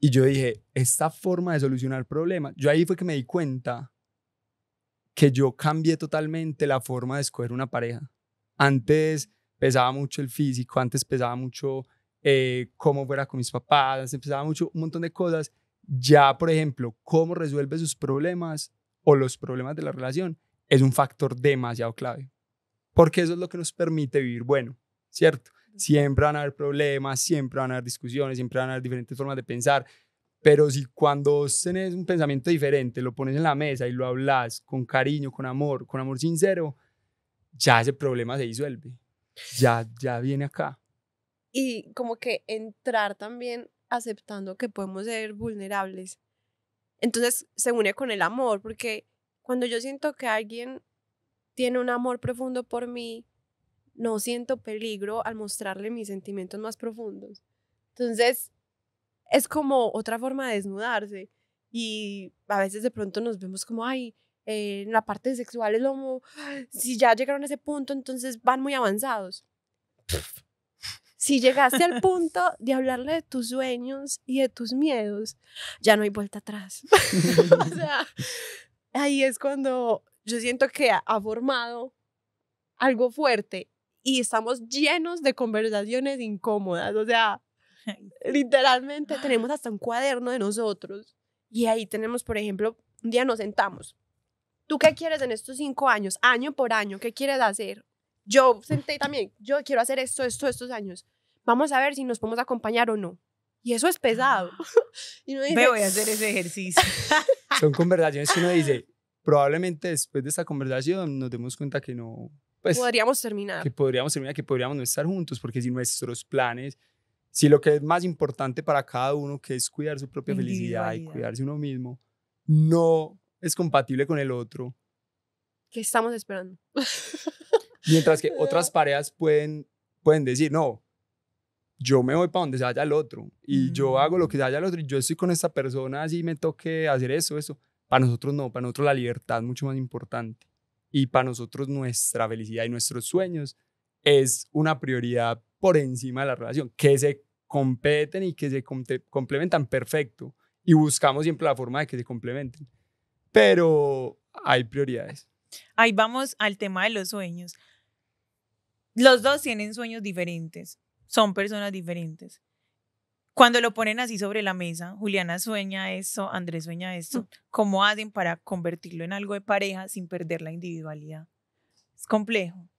Y yo dije, esta forma de solucionar problemas, yo ahí fue que me di cuenta que yo cambié totalmente la forma de escoger una pareja. Antes pesaba mucho el físico, antes pesaba mucho eh, cómo fuera con mis papás, antes pesaba mucho un montón de cosas. Ya, por ejemplo, cómo resuelve sus problemas o los problemas de la relación es un factor demasiado clave, porque eso es lo que nos permite vivir bueno, ¿cierto? siempre van a haber problemas, siempre van a haber discusiones, siempre van a haber diferentes formas de pensar, pero si cuando tenés un pensamiento diferente, lo pones en la mesa y lo hablas con cariño, con amor, con amor sincero, ya ese problema se disuelve, ya, ya viene acá. Y como que entrar también aceptando que podemos ser vulnerables, entonces se une con el amor, porque cuando yo siento que alguien tiene un amor profundo por mí, no siento peligro al mostrarle mis sentimientos más profundos. Entonces es como otra forma de desnudarse, y a veces de pronto nos vemos como, ay, eh, en la parte sexual es como, si ya llegaron a ese punto, entonces van muy avanzados. Si llegaste al punto de hablarle de tus sueños y de tus miedos, ya no hay vuelta atrás. O sea, ahí es cuando yo siento que ha formado algo fuerte y estamos llenos de conversaciones incómodas. O sea, literalmente tenemos hasta un cuaderno de nosotros, y ahí tenemos, por ejemplo, un día nos sentamos. ¿Tú qué quieres en estos cinco años? Año por año, ¿qué quieres hacer? Yo senté también, yo quiero hacer esto, esto, estos años. Vamos a ver si nos podemos acompañar o no. Y eso es pesado. Y uno dice, me voy a hacer ese ejercicio. Son conversaciones que uno dice, probablemente después de esta conversación nos demos cuenta que no... Pues, podríamos terminar. Que podríamos terminar, que podríamos no estar juntos, porque si nuestros planes, si lo que es más importante para cada uno, que es cuidar su propia felicidad y cuidarse uno mismo, no es compatible con el otro, ¿qué estamos esperando? Mientras que otras parejas pueden, pueden decir, no, yo me voy para donde se vaya el otro, y mm. yo hago lo que se vaya el otro, y yo estoy con esta persona, así me toque hacer eso, eso. Para nosotros no, para nosotros la libertad es mucho más importante, y para nosotros nuestra felicidad y nuestros sueños es una prioridad por encima de la relación, que se competen y que se complementan perfecto, y buscamos siempre la forma de que se complementen, pero hay prioridades. Ahí vamos al tema de los sueños. Los dos tienen sueños diferentes, son personas diferentes. Cuando lo ponen así sobre la mesa, Juliana sueña esto, Andrés sueña esto, ¿cómo hacen para convertirlo en algo de pareja sin perder la individualidad? Es complejo.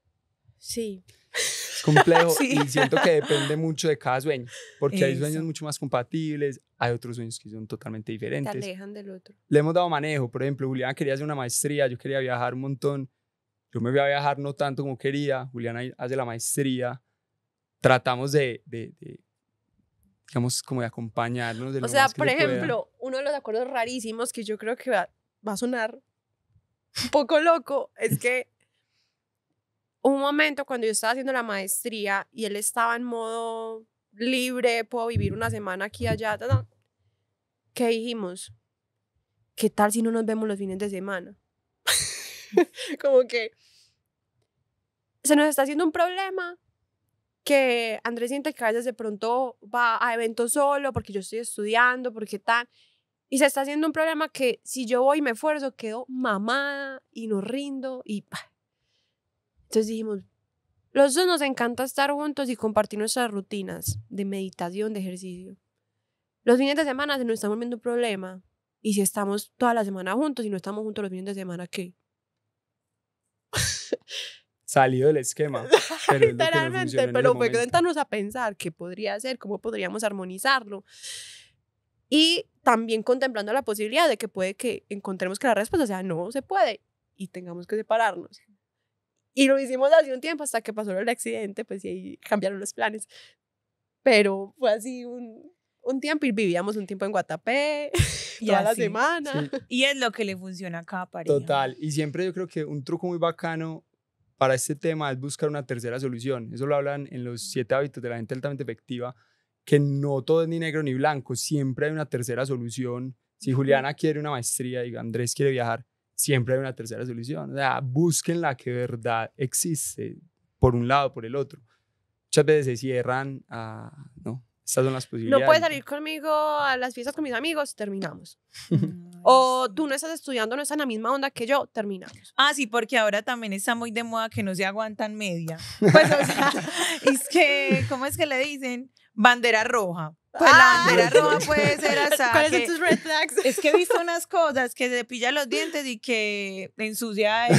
Sí. Es complejo. Sí. Y siento que depende mucho de cada sueño, porque eso. Hay sueños mucho más compatibles, hay otros sueños que son totalmente diferentes. Te alejan del otro. Le hemos dado manejo, por ejemplo, Juliana quería hacer una maestría, yo quería viajar un montón, yo me voy a viajar no tanto como quería, Juliana hace la maestría, tratamos de... de, de digamos, como de acompañarnos. De lo o sea, más que por ejemplo, pueda. Uno de los acuerdos rarísimos que yo creo que va, va a sonar un poco loco, es que un momento cuando yo estaba haciendo la maestría y él estaba en modo libre, puedo vivir una semana aquí y allá, ta, ta, ¿qué dijimos? ¿Qué tal si no nos vemos los fines de semana? Como que se nos está haciendo un problema, que Andrés siente que a veces de pronto va a eventos solo, porque yo estoy estudiando, porque tal, y se está haciendo un problema que si yo voy y me esfuerzo, quedo mamada y no rindo, y bah. Entonces dijimos, los dos nos encanta estar juntos y compartir nuestras rutinas de meditación, de ejercicio. Los fines de semana se nos está volviendo un problema, y si estamos toda la semana juntos y no estamos juntos los fines de semana, ¿qué? Salido del esquema. Pero literalmente, es no pero fue sentarnos a pensar qué podría ser, cómo podríamos armonizarlo. Y también contemplando la posibilidad de que puede que encontremos que la respuesta sea no se puede y tengamos que separarnos. Y lo hicimos hace un tiempo hasta que pasó el accidente, pues y ahí cambiaron los planes. Pero fue así un, un tiempo y vivíamos un tiempo en Guatapé, y toda así, la semana. Sí. Y es lo que le funciona a cada pareja. Total. Y siempre yo creo que un truco muy bacano para este tema es buscar una tercera solución. Eso lo hablan en los siete hábitos de la gente altamente efectiva, que no todo es ni negro ni blanco, siempre hay una tercera solución. Si Juliana quiere una maestría y Andrés quiere viajar, siempre hay una tercera solución. O sea, busquen la que de verdad existe, por un lado, por el otro. Muchas veces se cierran a, no, estas son las posibilidades. No puedes salir conmigo a las fiestas con mis amigos, terminamos. O tú no estás estudiando, no estás en la misma onda que yo, terminamos. Ah, sí, porque ahora también está muy de moda que no se aguantan media. Pues, o sea, es que, ¿cómo es que le dicen? Bandera roja. Pues ah, la bandera roja puede ser hasta ¿cuáles son tus red flags? Es que he visto unas cosas que se pilla los dientes y que ensucia el,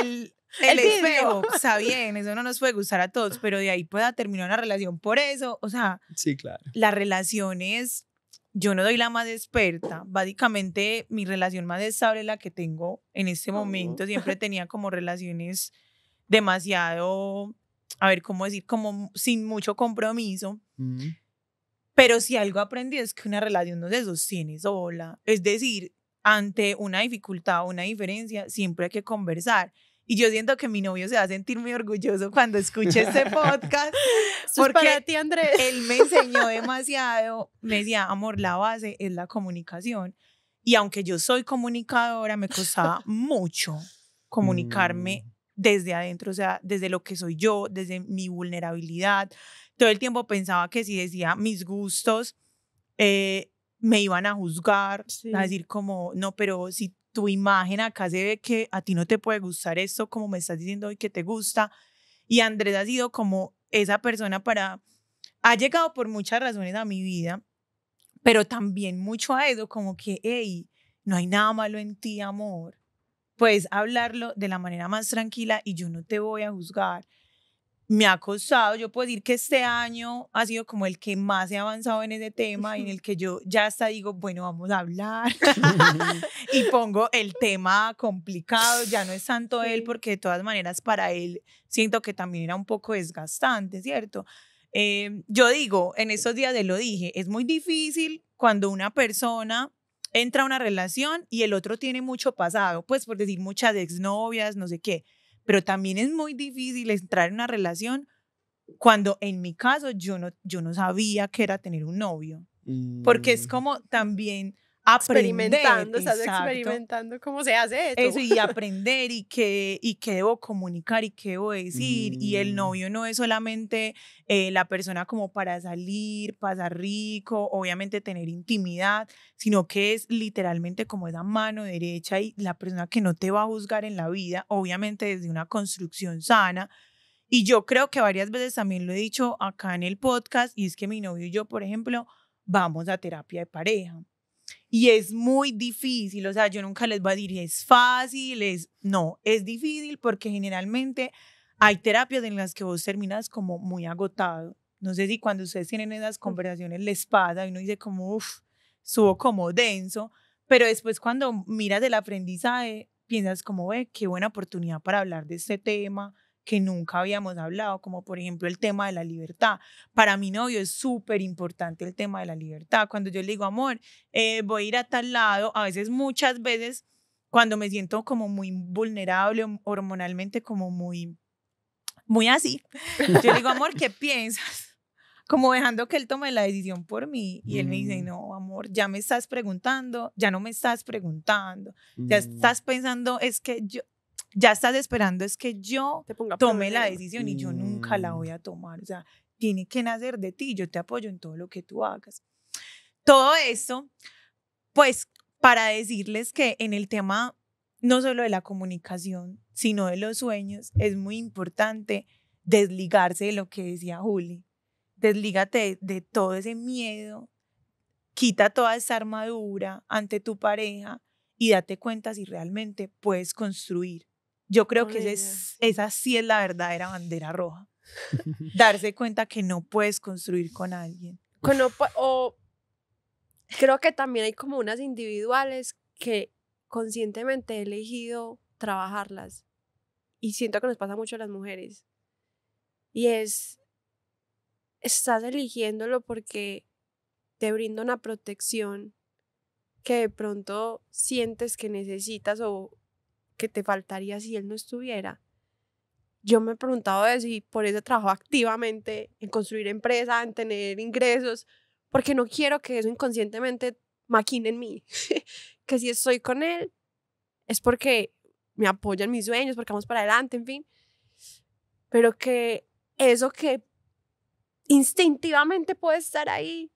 el, El, el espejo, o sea, bien, eso no nos puede gustar a todos, pero de ahí pueda terminar una relación por eso, o sea, sí, claro. Las relaciones, yo no doy la más experta, básicamente mi relación más estable es la que tengo en este oh. momento, siempre tenía como relaciones demasiado, a ver cómo decir, como sin mucho compromiso, mm. pero si algo aprendí es que una relación no se sostiene sola, es decir, ante una dificultad o una diferencia siempre hay que conversar. Y yo siento que mi novio se va a sentir muy orgulloso cuando escuche este podcast. Porque para ti, Andrés. Él me enseñó demasiado. Me decía, amor, la base es la comunicación. Y aunque yo soy comunicadora, me costaba mucho comunicarme mm. desde adentro. O sea, desde lo que soy yo, desde mi vulnerabilidad. Todo el tiempo pensaba que si decía mis gustos, eh, me iban a juzgar. Sí. A decir como, no, pero si... tu imagen acá se ve que a ti no te puede gustar esto, como me estás diciendo hoy que te gusta. Y Andrés ha sido como esa persona para... Ha llegado por muchas razones a mi vida, pero también mucho a eso, como que, hey, no hay nada malo en ti, amor. Puedes hablarlo de la manera más tranquila y yo no te voy a juzgar. Me ha costado, yo puedo decir que este año ha sido como el que más he avanzado en ese tema, en el que yo ya hasta digo, bueno, vamos a hablar y pongo el tema complicado, ya no es tanto él, porque de todas maneras para él siento que también era un poco desgastante, ¿cierto? Eh, yo digo, en esos días de lo dije, es muy difícil cuando una persona entra a una relación y el otro tiene mucho pasado, pues por decir muchas exnovias, no sé qué, pero también es muy difícil entrar en una relación cuando en mi caso yo no, yo no sabía que era tener un novio. Mm. Porque es como también aprender. Experimentando, estás experimentando cómo se hace esto. Eso, y aprender y qué y qué debo comunicar y qué debo decir. Mm. Y el novio no es solamente eh, la persona como para salir, pasar rico, obviamente tener intimidad, sino que es literalmente como esa mano derecha y la persona que no te va a juzgar en la vida, obviamente desde una construcción sana. Y yo creo que varias veces también lo he dicho acá en el podcast, y es que mi novio y yo, por ejemplo, vamos a terapia de pareja. Y es muy difícil, o sea, yo nunca les voy a decir es fácil, es... No, es difícil porque generalmente hay terapias en las que vos terminas como muy agotado. No sé si cuando ustedes tienen esas conversaciones les pasa y uno dice como, uff, subo como denso, pero después cuando miras el aprendizaje piensas como, ve, qué buena oportunidad para hablar de este tema que nunca habíamos hablado, como por ejemplo el tema de la libertad. Para mi novio es súper importante el tema de la libertad. Cuando yo le digo, amor, eh, voy a ir a tal lado, a veces, muchas veces, cuando me siento como muy vulnerable, hormonalmente como muy, muy así, yo le digo, amor, ¿qué piensas? Como dejando que él tome la decisión por mí. Y él mm. me dice, no, amor, ya me estás preguntando, ya no me estás preguntando, mm. ya estás pensando, es que yo... Ya estás esperando es que yo tome la decisión y yo nunca la voy a tomar. O sea, tiene que nacer de ti. Yo te apoyo en todo lo que tú hagas. Todo esto, pues, para decirles que en el tema no solo de la comunicación, sino de los sueños, es muy importante desligarse de lo que decía Juli. Deslígate de, de todo ese miedo. Quita toda esa armadura ante tu pareja y date cuenta si realmente puedes construir. Yo creo que ese es, esa sí es la verdadera bandera roja. Darse cuenta que no puedes construir con alguien. Con o, o, creo que también hay como unas individuales que conscientemente he elegido trabajarlas. Y siento que nos pasa mucho a las mujeres. Y es, estás eligiéndolo porque te brinda una protección que de pronto sientes que necesitas o que te faltaría si él no estuviera. Yo me he preguntado eso y por eso trabajo activamente en construir empresa, en tener ingresos, porque no quiero que eso inconscientemente maquine en mí. Que si estoy con él es porque me apoyan mis sueños, porque vamos para adelante, en fin. Pero que eso que instintivamente puede estar ahí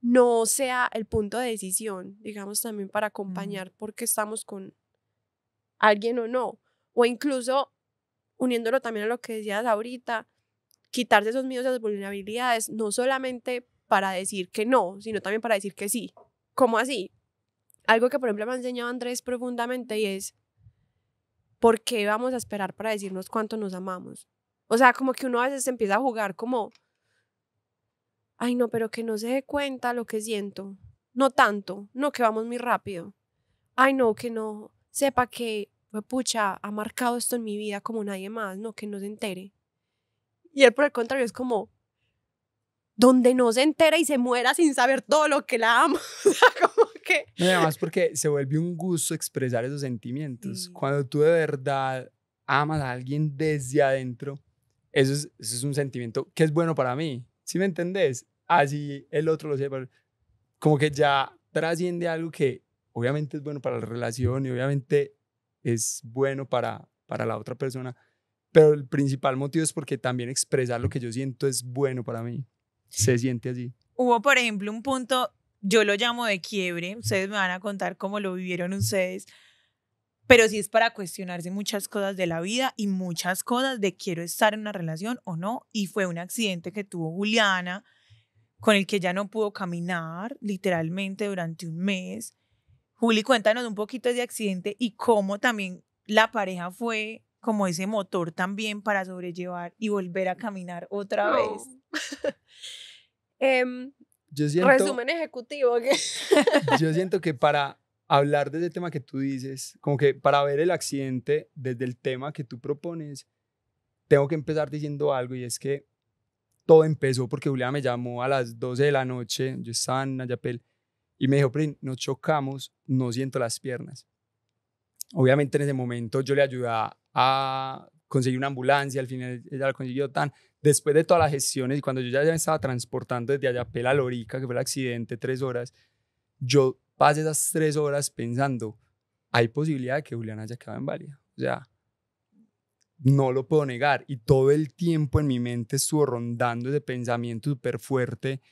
no sea el punto de decisión, digamos, también para acompañar porque estamos con alguien o no, o incluso uniéndolo también a lo que decías ahorita, quitarse esos miedos, esas vulnerabilidades, no solamente para decir que no, sino también para decir que sí. ¿Cómo así? Algo que por ejemplo me ha enseñado Andrés profundamente y es ¿por qué vamos a esperar para decirnos cuánto nos amamos? O sea, como que uno a veces empieza a jugar como, ay no, pero que no se dé cuenta lo que siento, no tanto, no, que vamos muy rápido, ay no, que no sepa que, pucha, ha marcado esto en mi vida como nadie más, no, que no se entere. Y él por el contrario es como, donde no se entera y se muera sin saber todo lo que la ama. O sea, como que... No, además porque se vuelve un gusto expresar esos sentimientos. Mm. Cuando tú de verdad amas a alguien desde adentro, eso es, eso es un sentimiento que es bueno para mí. ¿Sí me entendés? Así el otro lo sepa. Como que ya trasciende algo que obviamente es bueno para la relación y obviamente es bueno para, para la otra persona. Pero el principal motivo es porque también expresar lo que yo siento es bueno para mí. Se siente así. Hubo, por ejemplo, un punto, yo lo llamo de quiebre, ustedes me van a contar cómo lo vivieron ustedes, pero sí es para cuestionarse muchas cosas de la vida y muchas cosas de quiero estar en una relación o no, y fue un accidente que tuvo Juliana, con el que ya no pudo caminar, literalmente durante un mes. Juli, cuéntanos un poquito de ese accidente y cómo también la pareja fue como ese motor también para sobrellevar y volver a caminar otra no. vez. Um, yo siento, resumen ejecutivo. ¿Qué? Yo siento que para hablar de ese tema que tú dices, como que para ver el accidente desde el tema que tú propones, tengo que empezar diciendo algo, y es que todo empezó porque Juliana me llamó a las doce de la noche, yo estaba en Ayapel, y me dijo, Prin, nos chocamos, no siento las piernas. Obviamente en ese momento yo le ayudaba a conseguir una ambulancia, al final ella la consiguió tan... Después de todas las gestiones, y cuando yo ya me estaba transportando desde Ayapel a Lorica, que fue el accidente, tres horas, yo pasé esas tres horas pensando, hay posibilidad de que Juliana haya quedado en Bali. O sea, no lo puedo negar. Y todo el tiempo en mi mente estuvo rondando ese pensamiento súper fuerte.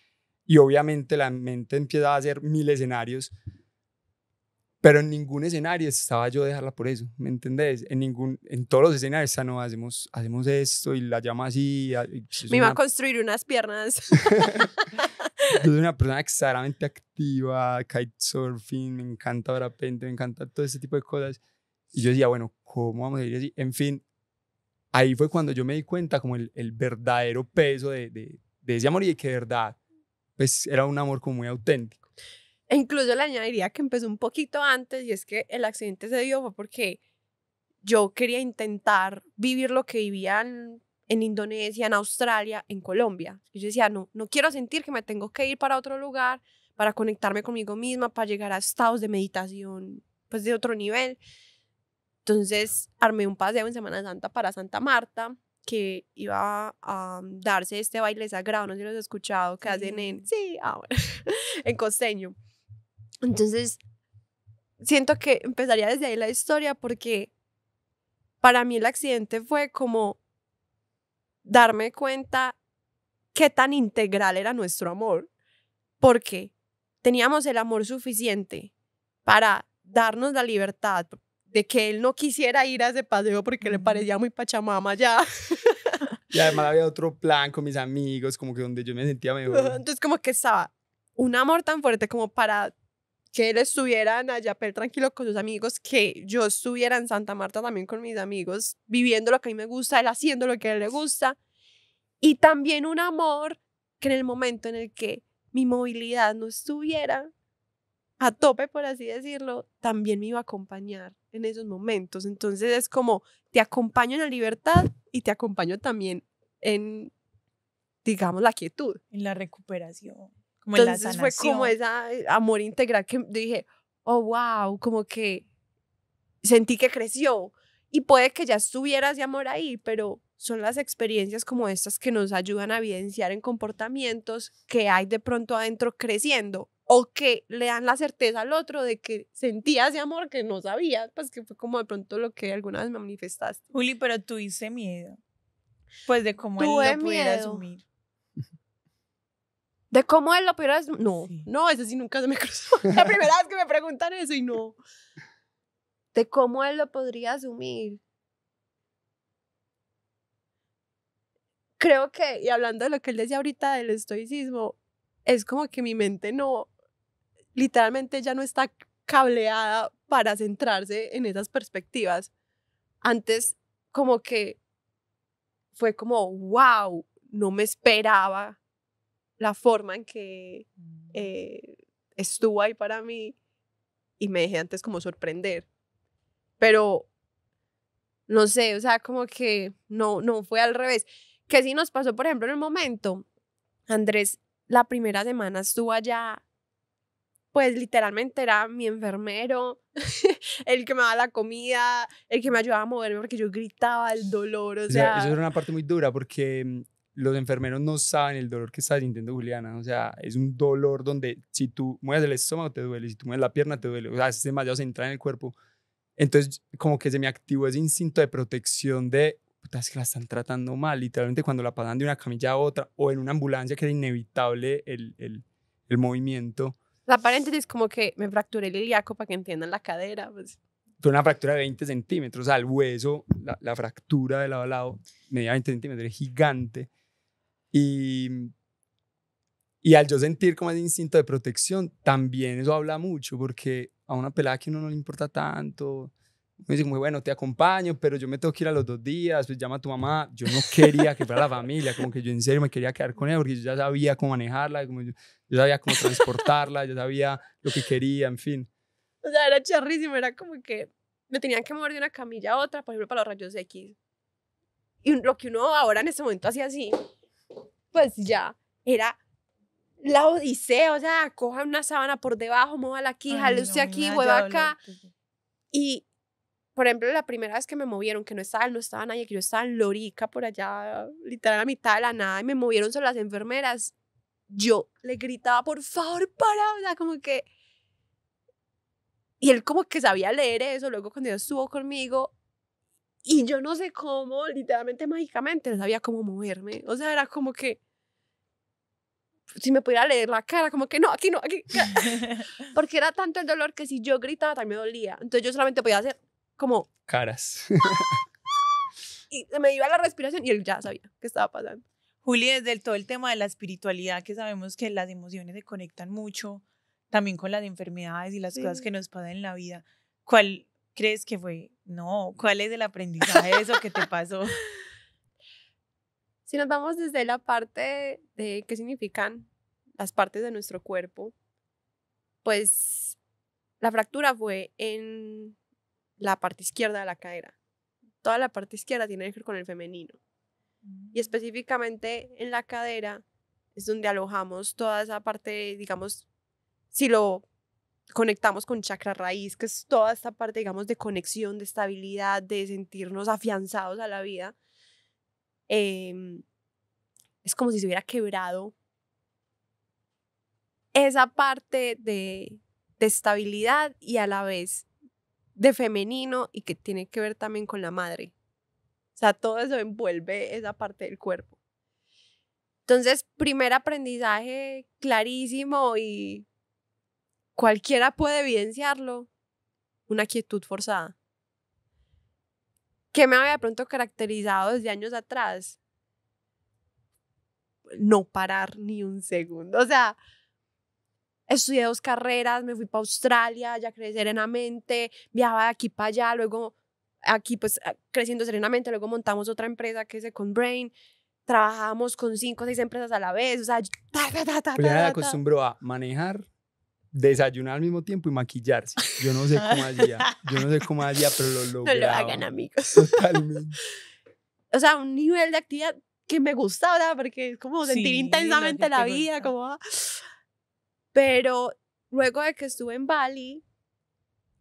Y obviamente la mente empieza a hacer mil escenarios. Pero en ningún escenario estaba yo dejarla por eso, ¿me entendés? En, ningún, en todos los escenarios, ah, no, hacemos, hacemos esto y la llama así. Y pues me iba una... a construir unas piernas. Yo soy una persona exageradamente activa, kitesurfing, me encanta parapente, me encanta todo ese tipo de cosas. Y yo decía, bueno, ¿cómo vamos a ir así? En fin, ahí fue cuando yo me di cuenta como el, el verdadero peso de, de, de ese amor, y de que de verdad pues era un amor como muy auténtico. Incluso le añadiría que empezó un poquito antes, y es que el accidente se dio fue porque yo quería intentar vivir lo que vivían en Indonesia, en Australia, en Colombia. Y yo decía, no, no quiero sentir que me tengo que ir para otro lugar para conectarme conmigo misma, para llegar a estados de meditación pues de otro nivel. Entonces armé un paseo en Semana Santa para Santa Marta, que iba a um, darse este baile sagrado, no sé si lo has escuchado, que sí. hacen en, sí, ah, bueno, en costeño. Entonces, siento que empezaría desde ahí la historia, porque para mí el accidente fue como darme cuenta qué tan integral era nuestro amor, porque teníamos el amor suficiente para darnos la libertad de que él no quisiera ir a ese paseo porque le parecía muy pachamama ya. Y además había otro plan con mis amigos, como que donde yo me sentía mejor. Entonces como que estaba un amor tan fuerte como para que él estuviera en Ayapel tranquilo con sus amigos, que yo estuviera en Santa Marta también con mis amigos, viviendo lo que a mí me gusta, él haciendo lo que a él le gusta, y también un amor que en el momento en el que mi movilidad no estuviera a tope, por así decirlo, también me iba a acompañar en esos momentos. Entonces es como, te acompaño en la libertad y te acompaño también en, digamos, la quietud. En la recuperación. Como Entonces en la fue como ese amor integral que dije, oh wow, como que sentí que creció, y puede que ya estuviera ese amor ahí, pero son las experiencias como estas que nos ayudan a evidenciar en comportamientos que hay de pronto adentro creciendo, o que le dan la certeza al otro de que sentía ese amor que no sabía, pues que fue como de pronto lo que alguna vez me manifestaste. Juli, pero tuviste miedo, pues de cómo Tuve él lo pudiera miedo. asumir. ¿De cómo él lo pudiera asumir? No, sí. no, eso sí nunca se me cruzó. La primera vez que me preguntan eso y no. ¿De cómo él lo podría asumir? Creo que, y hablando de lo que él decía ahorita del estoicismo, es como que mi mente no... literalmente ya no está cableada para centrarse en esas perspectivas, antes como que fue como, wow, no me esperaba la forma en que eh, estuvo ahí para mí y me dejé antes como sorprender. Pero no sé, o sea, como que no, no fue al revés. Que sí nos pasó, por ejemplo, en el momento, Andrés, la primera semana estuvo allá, pues literalmente era mi enfermero, el que me daba la comida, el que me ayudaba a moverme porque yo gritaba el dolor, o, o sea, sea... Eso era una parte muy dura porque los enfermeros no saben el dolor que está sintiendo Juliana, o sea, es un dolor donde si tú mueves el estómago te duele, si tú mueves la pierna te duele, o sea, es demasiado, se entra en el cuerpo. Entonces, como que se me activó ese instinto de protección de, puta, es que la están tratando mal, literalmente cuando la pasan de una camilla a otra, o en una ambulancia que era inevitable el, el, el movimiento. La paréntesis, como que me fracturé el ilíaco para que entiendan la cadera. Pues. Fue una fractura de veinte centímetros, o sea, el hueso, la, la fractura de lado a lado, medía veinte centímetros, era gigante. Y, y al yo sentir como ese instinto de protección, también eso habla mucho, porque a una pelada que uno no le importa tanto, me dice como, bueno, te acompaño, pero yo me tengo que ir a los dos días, pues llama a tu mamá. Yo no quería que fuera la familia, como que yo en serio me quería quedar con ella, porque yo ya sabía cómo manejarla, como yo, yo sabía cómo transportarla, yo sabía lo que quería, en fin. O sea, era charrísimo, era como que me tenían que mover de una camilla a otra, por ejemplo, para los rayos X. Y lo que uno ahora en este momento hacía así, pues ya, era... la odisea, o sea, coja una sábana por debajo, móvala aquí, jale usted aquí, mueva acá. Y, por ejemplo, la primera vez que me movieron, que no estaba, no estaba nadie, que yo estaba en Lorica, por allá, literal a la mitad de la nada, y me movieron solo las enfermeras, yo le gritaba, por favor, para, o sea, como que... Y él como que sabía leer eso, luego cuando estuvo conmigo, y yo no sé cómo, literalmente, mágicamente, no sabía cómo moverme, o sea, era como que... si me pudiera leer la cara, como que no, aquí no, aquí, aquí. Porque era tanto el dolor que si yo gritaba también me dolía. Entonces yo solamente podía hacer como... caras. Y me iba la respiración y él ya sabía qué estaba pasando. Juli, desde el, todo el tema de la espiritualidad, que sabemos que las emociones se conectan mucho, también con las enfermedades y las sí. cosas que nos pasan en la vida. ¿Cuál crees que fue? No, ¿cuál es el aprendizaje de eso que te pasó? Si nos vamos desde la parte de qué significan las partes de nuestro cuerpo, pues la fractura fue en la parte izquierda de la cadera. Toda la parte izquierda tiene que ver con el femenino. Y específicamente en la cadera es donde alojamos toda esa parte, digamos, si lo conectamos con chakra raíz, que es toda esta parte, digamos, de conexión, de estabilidad, de sentirnos afianzados a la vida. Eh, es como si se hubiera quebrado esa parte de, de estabilidad y a la vez de femenino y que tiene que ver también con la madre. O sea, todo eso envuelve esa parte del cuerpo. Entonces, primer aprendizaje clarísimo y cualquiera puede evidenciarlo, una quietud forzada. ¿Qué me había de pronto caracterizado desde años atrás? No parar ni un segundo. O sea, estudié dos carreras, me fui para Australia, ya crecí serenamente, viajaba de aquí para allá, luego aquí pues creciendo serenamente, luego montamos otra empresa que es Second Brain, trabajábamos con cinco o seis empresas a la vez, o sea, ta, ta, ta, ta, pues ya me acostumbró a manejar, desayunar al mismo tiempo y maquillarse. Yo no sé cómo hacía, yo no sé cómo hacía, pero lo lograba. No lo hagan, amigos. Totalmente. O sea, un nivel de actividad que me gusta, ¿verdad? Porque es como sentir sí, intensamente la vida, como... Pero luego de que estuve en Bali,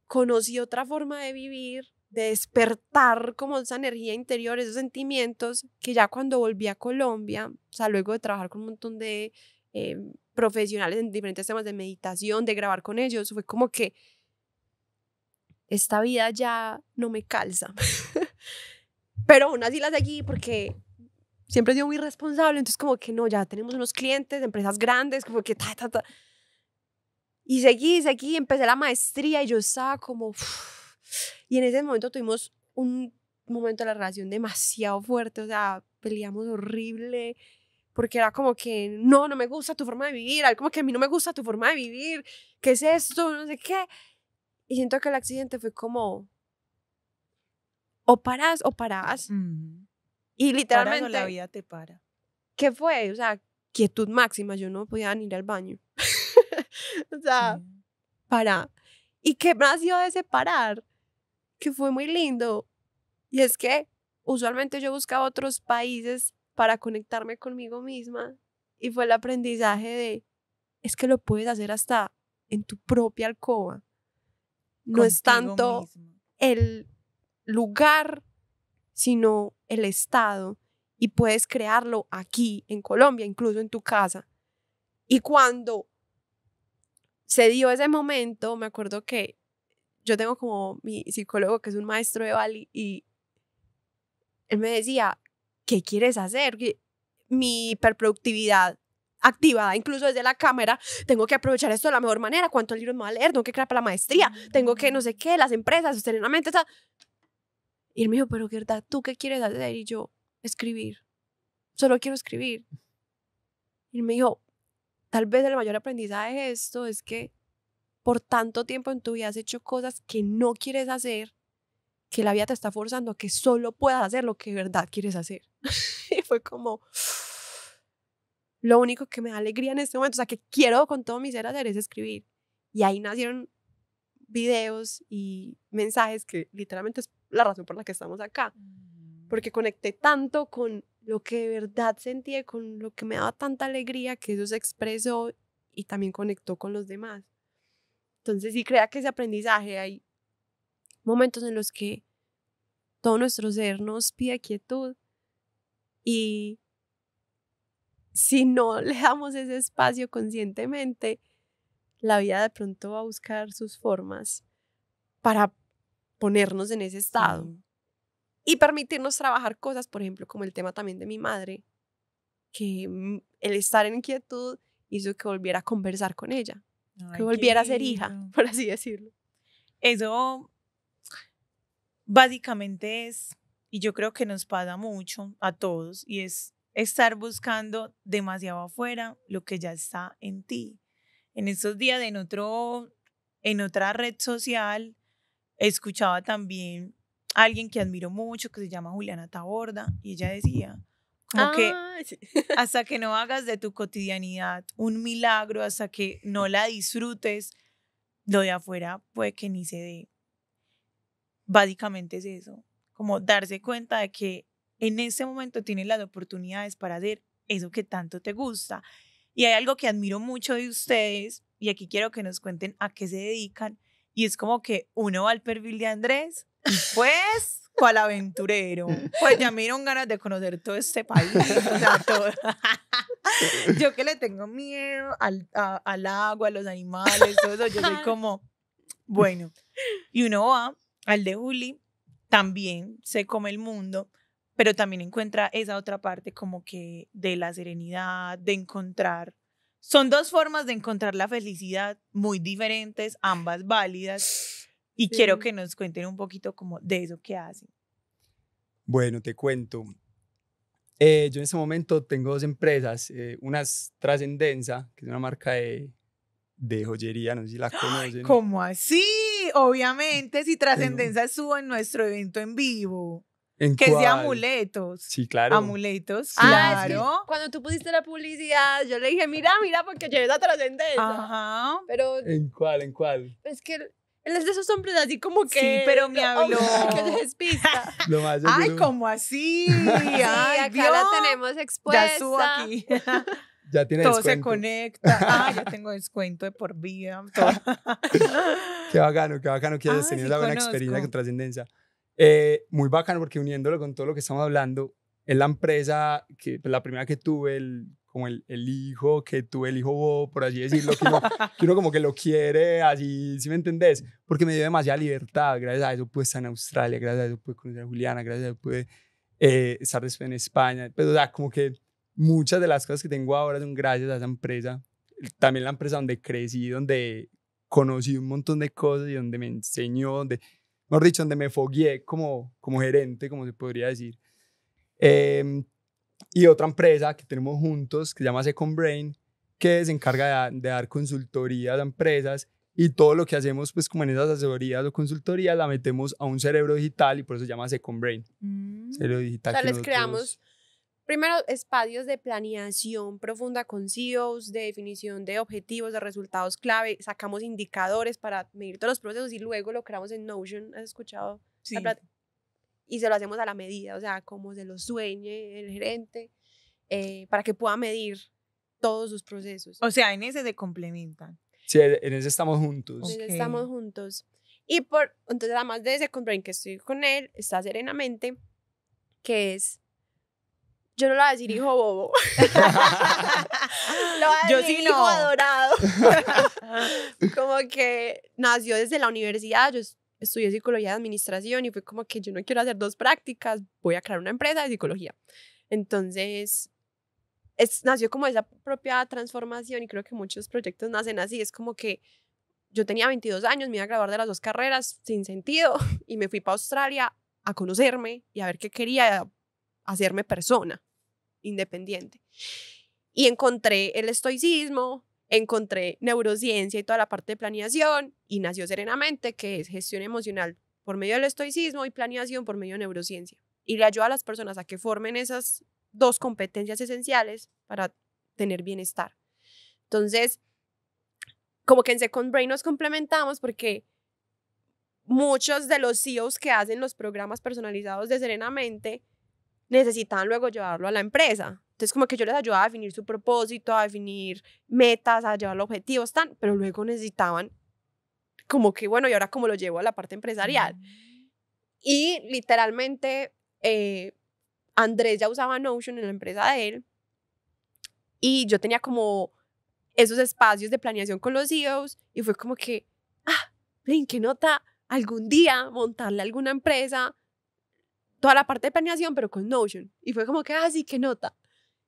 conocí otra forma de vivir, de despertar como esa energía interior, esos sentimientos, que ya cuando volví a Colombia, o sea, luego de trabajar con un montón de... Eh, profesionales en diferentes temas de meditación, de grabar con ellos, fue como que esta vida ya no me calza. Pero aún así la seguí porque siempre he sido muy responsable, entonces como que no, ya tenemos unos clientes, empresas grandes, como que ta, ta, ta. Y seguí, seguí, empecé la maestría y yo estaba como... Uff. Y en ese momento tuvimos un momento de la relación demasiado fuerte, o sea, peleamos horrible, porque era como que, no, no me gusta tu forma de vivir, algo como que a mí no me gusta tu forma de vivir, ¿qué es esto? No sé qué. Y siento que el accidente fue como, o paras o paras. Mm. Y literalmente... Paras o la vida te para. ¿Qué fue? O sea, quietud máxima. Yo no podía ni ir al baño. O sea, mm. para. ¿Y qué nació de ese parar? Que fue muy lindo. Y es que usualmente yo buscaba otros países para conectarme conmigo misma. Y fue el aprendizaje de, es que lo puedes hacer hasta en tu propia alcoba. No es tanto mismo. El lugar, sino el estado. Y puedes crearlo aquí, en Colombia, incluso en tu casa. Y cuando se dio ese momento, me acuerdo que yo tengo como mi psicólogo, que es un maestro de Bali, y él me decía, ¿qué quieres hacer? Mi hiperproductividad activada, incluso desde la cámara, tengo que aprovechar esto de la mejor manera, cuántos libros me voy a leer, tengo que crear para la maestría, tengo que no sé qué, las empresas, Serenamente, esa... Y él me dijo, pero Gerda, ¿tú qué quieres hacer? Y yo, escribir, solo quiero escribir. Y él me dijo, tal vez el mayor aprendizaje de esto es que por tanto tiempo en tu vida has hecho cosas que no quieres hacer, que la vida te está forzando a que solo puedas hacer lo que de verdad quieres hacer. Y fue como... Lo único que me da alegría en este momento, o sea, que quiero con todo mi ser hacer es escribir. Y ahí nacieron videos y mensajes que literalmente es la razón por la que estamos acá. Porque conecté tanto con lo que de verdad sentí, con lo que me daba tanta alegría, que eso se expresó y también conectó con los demás. Entonces sí, crea que ese aprendizaje, hay momentos en los que todo nuestro ser nos pide quietud y... si no le damos ese espacio conscientemente, la vida de pronto va a buscar sus formas para ponernos en ese estado. Uh-huh. Y permitirnos trabajar cosas, por ejemplo, como el tema también de mi madre, que el estar en quietud hizo que volviera a conversar con ella, ay, que volviera a ser hija, por así decirlo. Eso básicamente es, y yo creo que nos pasa mucho a todos, y es estar buscando demasiado afuera lo que ya está en ti. En estos días en, otro, en otra red social escuchaba también a alguien que admiro mucho que se llama Juliana Taborda y ella decía como ah, que sí. Hasta que no hagas de tu cotidianidad un milagro, hasta que no la disfrutes, lo de afuera puede que ni se dé. Básicamente es eso, como darse cuenta de que en ese momento tienes las oportunidades para hacer eso que tanto te gusta. Y hay algo que admiro mucho de ustedes, y aquí quiero que nos cuenten a qué se dedican, y es como que uno va al perfil de Andrés, y pues, cual aventurero. Pues ya me dieron ganas de conocer todo este país. O sea, todo. Yo que le tengo miedo al, a, al agua, a los animales, todo eso, yo soy como, bueno. Y uno va al de Juli, también se come el mundo, pero también encuentra esa otra parte como que de la serenidad, de encontrar. Son dos formas de encontrar la felicidad muy diferentes, ambas válidas, y sí. Quiero que nos cuenten un poquito como de eso que hacen. Bueno, te cuento. Eh, yo en este momento tengo dos empresas. Eh, una es Trascendenza, que es una marca de, de joyería, no sé si la conocen. ¿Cómo así? Obviamente, si Trascendenza estuvo en nuestro evento en vivo. Que es de amuletos. Sí, claro. Amuletos, sí, claro. Ah, es que cuando tú pusiste la publicidad, yo le dije, mira, mira, porque llevé la Trascendencia. Ajá. Pero, ¿en cuál, en cuál? Es que él es de esos hombres así como que... Sí, pero me habló. Oh, que es despista. Lo más ay, ¿cómo así? Sí, ay, acá Dios. La tenemos expuesta. Ya subo aquí. Ya tiene todo descuento. Todo se conecta. Ah, ya tengo descuento de por vida. Todo. Qué bacano, qué bacano que hayas ah, tenido sí, la buena conozco. Experiencia con Trascendencia. Eh, muy bacano porque uniéndolo con todo lo que estamos hablando, es la empresa, que, pues, la primera que tuve, el, como el, el hijo que tuve, el hijo bobo, por así decirlo, que uno, que uno como que lo quiere, así, ¿sí me entendés? Porque me dio demasiada libertad, gracias a eso pude estar en Australia, gracias a eso pude conocer a Juliana, gracias a eso pude eh, estar después en España, pues, o sea, como que muchas de las cosas que tengo ahora son gracias a esa empresa, también la empresa donde crecí, donde conocí un montón de cosas y donde me enseñó, donde... mejor dicho, donde me fogueé como, como gerente, como se podría decir. Eh, y otra empresa que tenemos juntos, que se llama Second Brain, que se encarga de, de dar consultoría a empresas y todo lo que hacemos pues como en esas asesorías o consultorías la metemos a un cerebro digital y por eso se llama Second Brain. Mm. Cerebro digital. O sea, les creamos primero espacios de planeación profunda con C E Os, de definición de objetivos, de resultados clave, sacamos indicadores para medir todos los procesos y luego lo creamos en Notion. ¿Has escuchado? Sí. Y se lo hacemos a la medida, o sea, como se lo sueñe el gerente, eh, para que pueda medir todos sus procesos. O sea, en ese se complementan. Sí, en ese estamos juntos. Okay. En ese estamos juntos. Y por, entonces, además de Second Brain que estoy con él, está Serenamente, que es, yo no lo voy a decir hijo bobo. Lo voy a decir yo sí hijo no. adorado. Como que nació desde la universidad, yo estudié psicología de administración y fue como que yo no quiero hacer dos prácticas, voy a crear una empresa de psicología. Entonces, es, nació como esa propia transformación y creo que muchos proyectos nacen así. Es como que yo tenía veintidós años, me iba a graduar de las dos carreras sin sentido y me fui para Australia a conocerme y a ver qué quería, a hacerme persona independiente. Y encontré el estoicismo, encontré neurociencia y toda la parte de planeación y nació Serenamente, que es gestión emocional por medio del estoicismo y planeación por medio de neurociencia, y le ayuda a las personas a que formen esas dos competencias esenciales para tener bienestar. Entonces, como que en Second Brain nos complementamos porque muchos de los C E Os que hacen los programas personalizados de Serenamente necesitan luego llevarlo a la empresa. Entonces, como que yo les ayudaba a definir su propósito, a definir metas, a llevar los objetivos, tan, pero luego necesitaban como que, bueno, ¿y ahora cómo lo llevo a la parte empresarial? Mm. Y literalmente eh, Andrés ya usaba Notion en la empresa de él y yo tenía como esos espacios de planeación con los C E Os y fue como que, ah, Blin, qué nota algún día montarle a alguna empresa toda la parte de planeación, pero con Notion. Y fue como que, ah, sí, qué nota.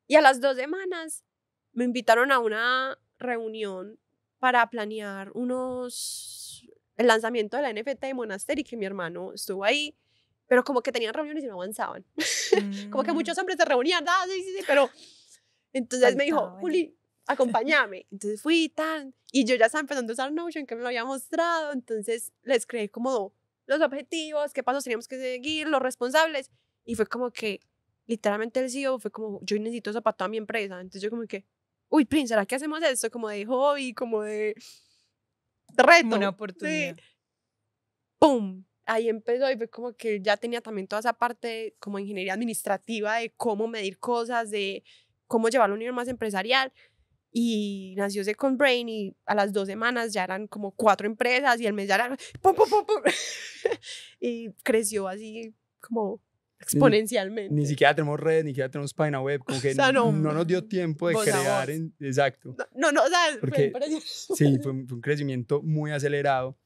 Y a las dos semanas me invitaron a una reunión para planear unos, el lanzamiento de la N F T de Monastery, que mi hermano estuvo ahí, pero como que tenían reuniones y no avanzaban. Mm. Como que muchos hombres se reunían, ah, sí, sí, sí, pero entonces faltaba. Me dijo, Juli, acompáñame. Entonces fui tan, y yo ya estaba empezando a usar Notion, que me lo había mostrado, entonces les creé como los objetivos, qué pasos teníamos que seguir, los responsables, y fue como que literalmente el C E O fue como, yo necesito eso para toda mi empresa. Entonces yo como que, uy, Prin, ¿será que hacemos esto? Como de hobby, como de reto. Como una oportunidad. Sí. ¡Pum! Ahí empezó y fue como que ya tenía también toda esa parte como ingeniería administrativa de cómo medir cosas, de cómo llevarlo a un nivel más empresarial. Y nació Second Brain y a las dos semanas ya eran como cuatro empresas y el mes ya era ¡pum, pum, pum, pum! Y creció así como exponencialmente. Ni, ni siquiera tenemos redes, ni siquiera tenemos página web, como que o sea, no, no nos dio tiempo de crear, en, exacto. No, no, o sea, porque, fue sí, fue un, fue un crecimiento muy acelerado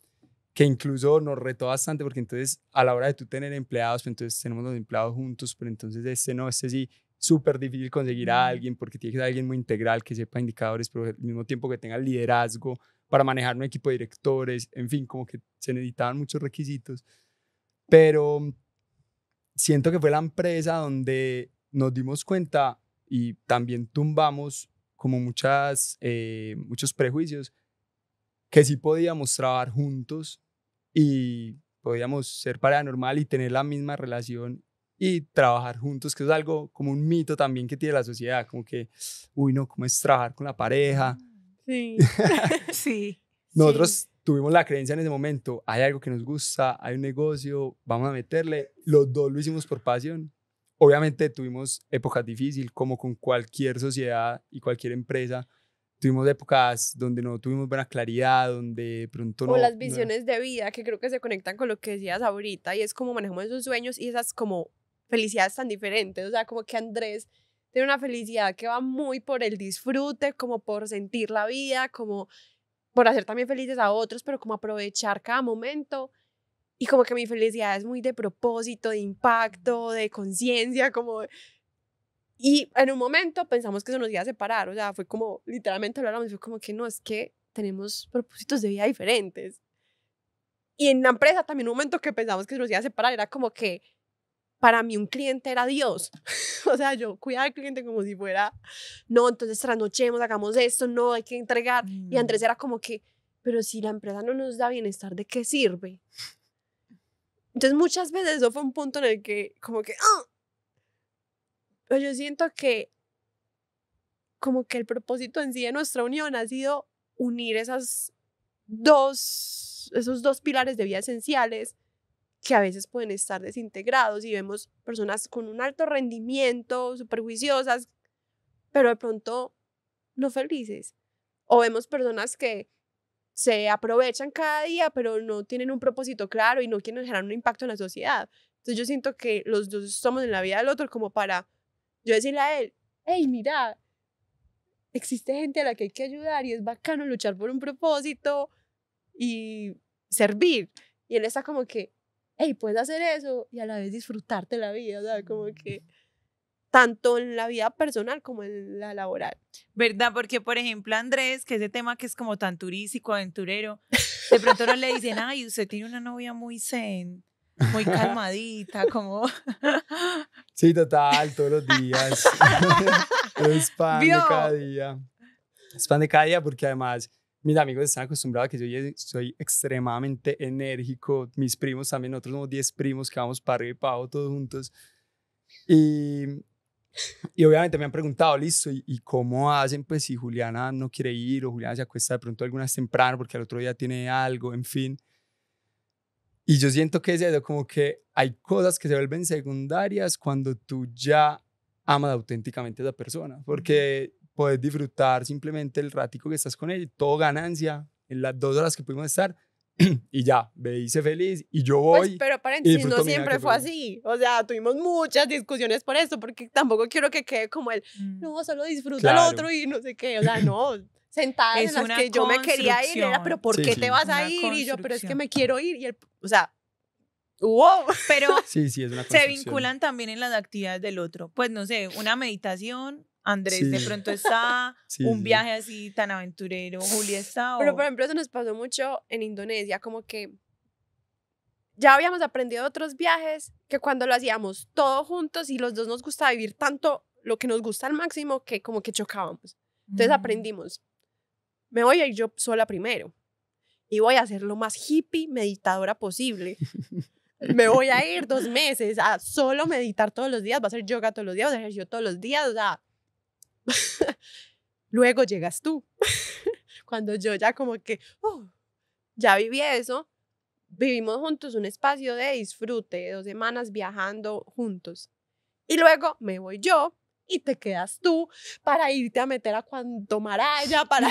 que incluso nos retó bastante porque entonces a la hora de tú tener empleados, pues entonces tenemos los empleados juntos, pero entonces este no, este sí, súper difícil conseguir a alguien porque tiene que ser alguien muy integral, que sepa indicadores, pero al mismo tiempo que tenga liderazgo para manejar un equipo de directores, en fin, como que se necesitaban muchos requisitos, pero siento que fue la empresa donde nos dimos cuenta y también tumbamos como muchas, eh, muchos prejuicios que sí podíamos trabajar juntos y podíamos ser pareja normal y tener la misma relación y trabajar juntos, que es algo como un mito también que tiene la sociedad, como que, uy no, ¿cómo es trabajar con la pareja? Sí, sí. Nosotros sí. Tuvimos la creencia en ese momento, hay algo que nos gusta, hay un negocio, vamos a meterle. Los dos lo hicimos por pasión. Obviamente tuvimos épocas difíciles, como con cualquier sociedad y cualquier empresa. Tuvimos épocas donde no tuvimos buena claridad, donde pronto no... O las visiones no... de vida, que creo que se conectan con lo que decías ahorita, y es como manejamos esos sueños y esas como felicidades tan diferentes. O sea, como que Andrés tiene una felicidad que va muy por el disfrute, como por sentir la vida, como... por hacer también felices a otros, pero como aprovechar cada momento, y como que mi felicidad es muy de propósito, de impacto, de conciencia, como, y en un momento pensamos que eso nos iba a separar, o sea, fue como, literalmente lo hablamos, fue como que no, es que tenemos propósitos de vida diferentes, y en la empresa también un momento que pensamos que se nos iba a separar, era como que, para mí un cliente era Dios, o sea, yo cuidaba al cliente como si fuera, no, entonces trasnochemos, hagamos esto, no, hay que entregar, mm. Y Andrés era como que, Pero si la empresa no nos da bienestar, ¿de qué sirve? Entonces muchas veces eso fue un punto en el que como que... ¡ah! Pero yo siento que como que el propósito en sí de nuestra unión ha sido unir esas dos, esos dos pilares de vida esenciales que a veces pueden estar desintegrados y vemos personas con un alto rendimiento, súper juiciosas, pero de pronto no felices. O vemos personas que se aprovechan cada día, pero no tienen un propósito claro y no quieren generar un impacto en la sociedad. Entonces yo siento que los dos estamos en la vida del otro como para yo decirle a él, hey, mira, existe gente a la que hay que ayudar y es bacano luchar por un propósito y servir. Y él está como que, hey, puedes hacer eso y a la vez disfrutarte la vida, o sea, como que tanto en la vida personal como en la laboral. ¿Verdad? Porque, por ejemplo, Andrés, que ese tema que es como tan turístico, aventurero, de pronto no le dicen, ay, usted tiene una novia muy zen, muy calmadita, como... Sí, total, todos los días. Es pan de cada día. Es pan de cada día porque además... Mis amigos están acostumbrados a que yo soy extremadamente enérgico. Mis primos también, nosotros somos diez primos que vamos para arriba y para abajo todos juntos. Y, y obviamente me han preguntado, listo, ¿y, ¿y cómo hacen? Pues si Juliana no quiere ir o Juliana se acuesta de pronto algunas temprano porque al otro día tiene algo, en fin. Y yo siento que es eso, como que hay cosas que se vuelven secundarias cuando tú ya amas auténticamente a esa persona. Porque... Podés disfrutar simplemente el ratico que estás con él, todo ganancia, en las dos horas que pudimos estar, y ya, me hice feliz, y yo voy. Pues, pero paréntesis, no siempre fue así, o sea, tuvimos muchas discusiones por eso, porque tampoco quiero que quede como el, no, solo disfruta claro. al otro y no sé qué, o sea, no, sentadas es en las que yo me quería ir, era, pero ¿por sí, qué sí. te vas una a ir? Y yo, pero es que me quiero ir, y el, o sea, wow, pero sí, sí, es una se vinculan también en las actividades del otro, pues no sé, una meditación, Andrés sí. de pronto está, sí, un viaje así tan aventurero, Julia está... O... Pero por ejemplo eso nos pasó mucho en Indonesia, como que ya habíamos aprendido de otros viajes que cuando lo hacíamos todos juntos y los dos nos gustaba vivir tanto lo que nos gusta al máximo que como que chocábamos. Entonces mm. aprendimos, me voy a ir yo sola primero y voy a hacer lo más hippie meditadora posible. Me voy a ir dos meses a solo meditar todos los días, va a hacer yoga todos los días, va a hacer ejercicio todos los días, o sea... Luego llegas tú. Cuando yo ya como que oh, ya viví eso. Vivimos juntos un espacio de disfrute, dos semanas viajando juntos. Y luego me voy yo y te quedas tú para irte a meter a cuanto maraya para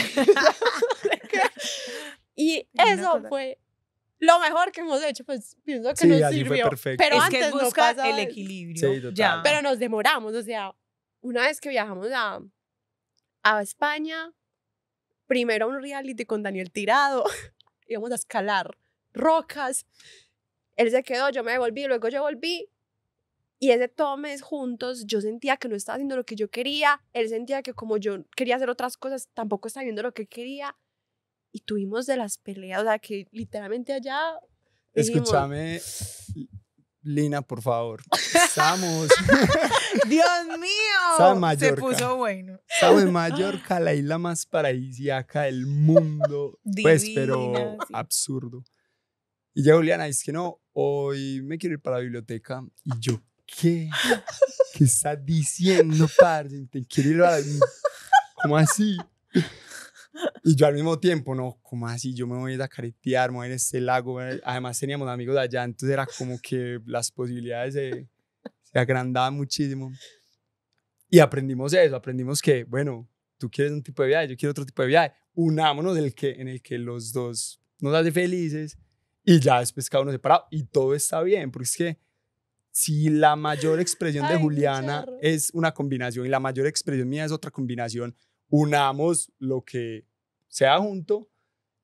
y eso fue lo mejor que hemos hecho, pues pienso que sí, nos sirvió. Pero es antes que busca no el equilibrio. Sí, ya. Pero nos demoramos, o sea, una vez que viajamos a, a España, primero a un reality con Daniel Tirado, íbamos a escalar rocas, él se quedó, yo me devolví, luego yo volví, y ese todo mes juntos yo sentía que no estaba haciendo lo que yo quería, él sentía que como yo quería hacer otras cosas, tampoco estaba viendo lo que quería, y tuvimos de las peleas, o sea que literalmente allá... Dijimos, escúchame... Lina, por favor, estamos. Dios mío, se puso bueno. Estamos en Mallorca, la isla más paradisíaca del mundo. Divina, pues, pero sí. absurdo. Y ya Juliana dice que no, hoy me quiero ir para la biblioteca. Y yo, ¿qué? ¿Qué estás diciendo, parce? ¿Te quiero ir a la biblioteca? ¿Cómo así? Y yo al mismo tiempo, no, ¿cómo así? Yo me voy a caretear, me voy a ir a este lago. Además teníamos amigos de allá, entonces era como que las posibilidades se, se agrandaban muchísimo. Y aprendimos eso, aprendimos que, bueno, tú quieres un tipo de viaje, yo quiero otro tipo de viaje. Unámonos en el que, en el que los dos nos hace felices y ya después cada uno separado. Y todo está bien, porque es que si la mayor expresión de Ay, Juliana es una combinación y la mayor expresión mía es otra combinación, unamos lo que sea junto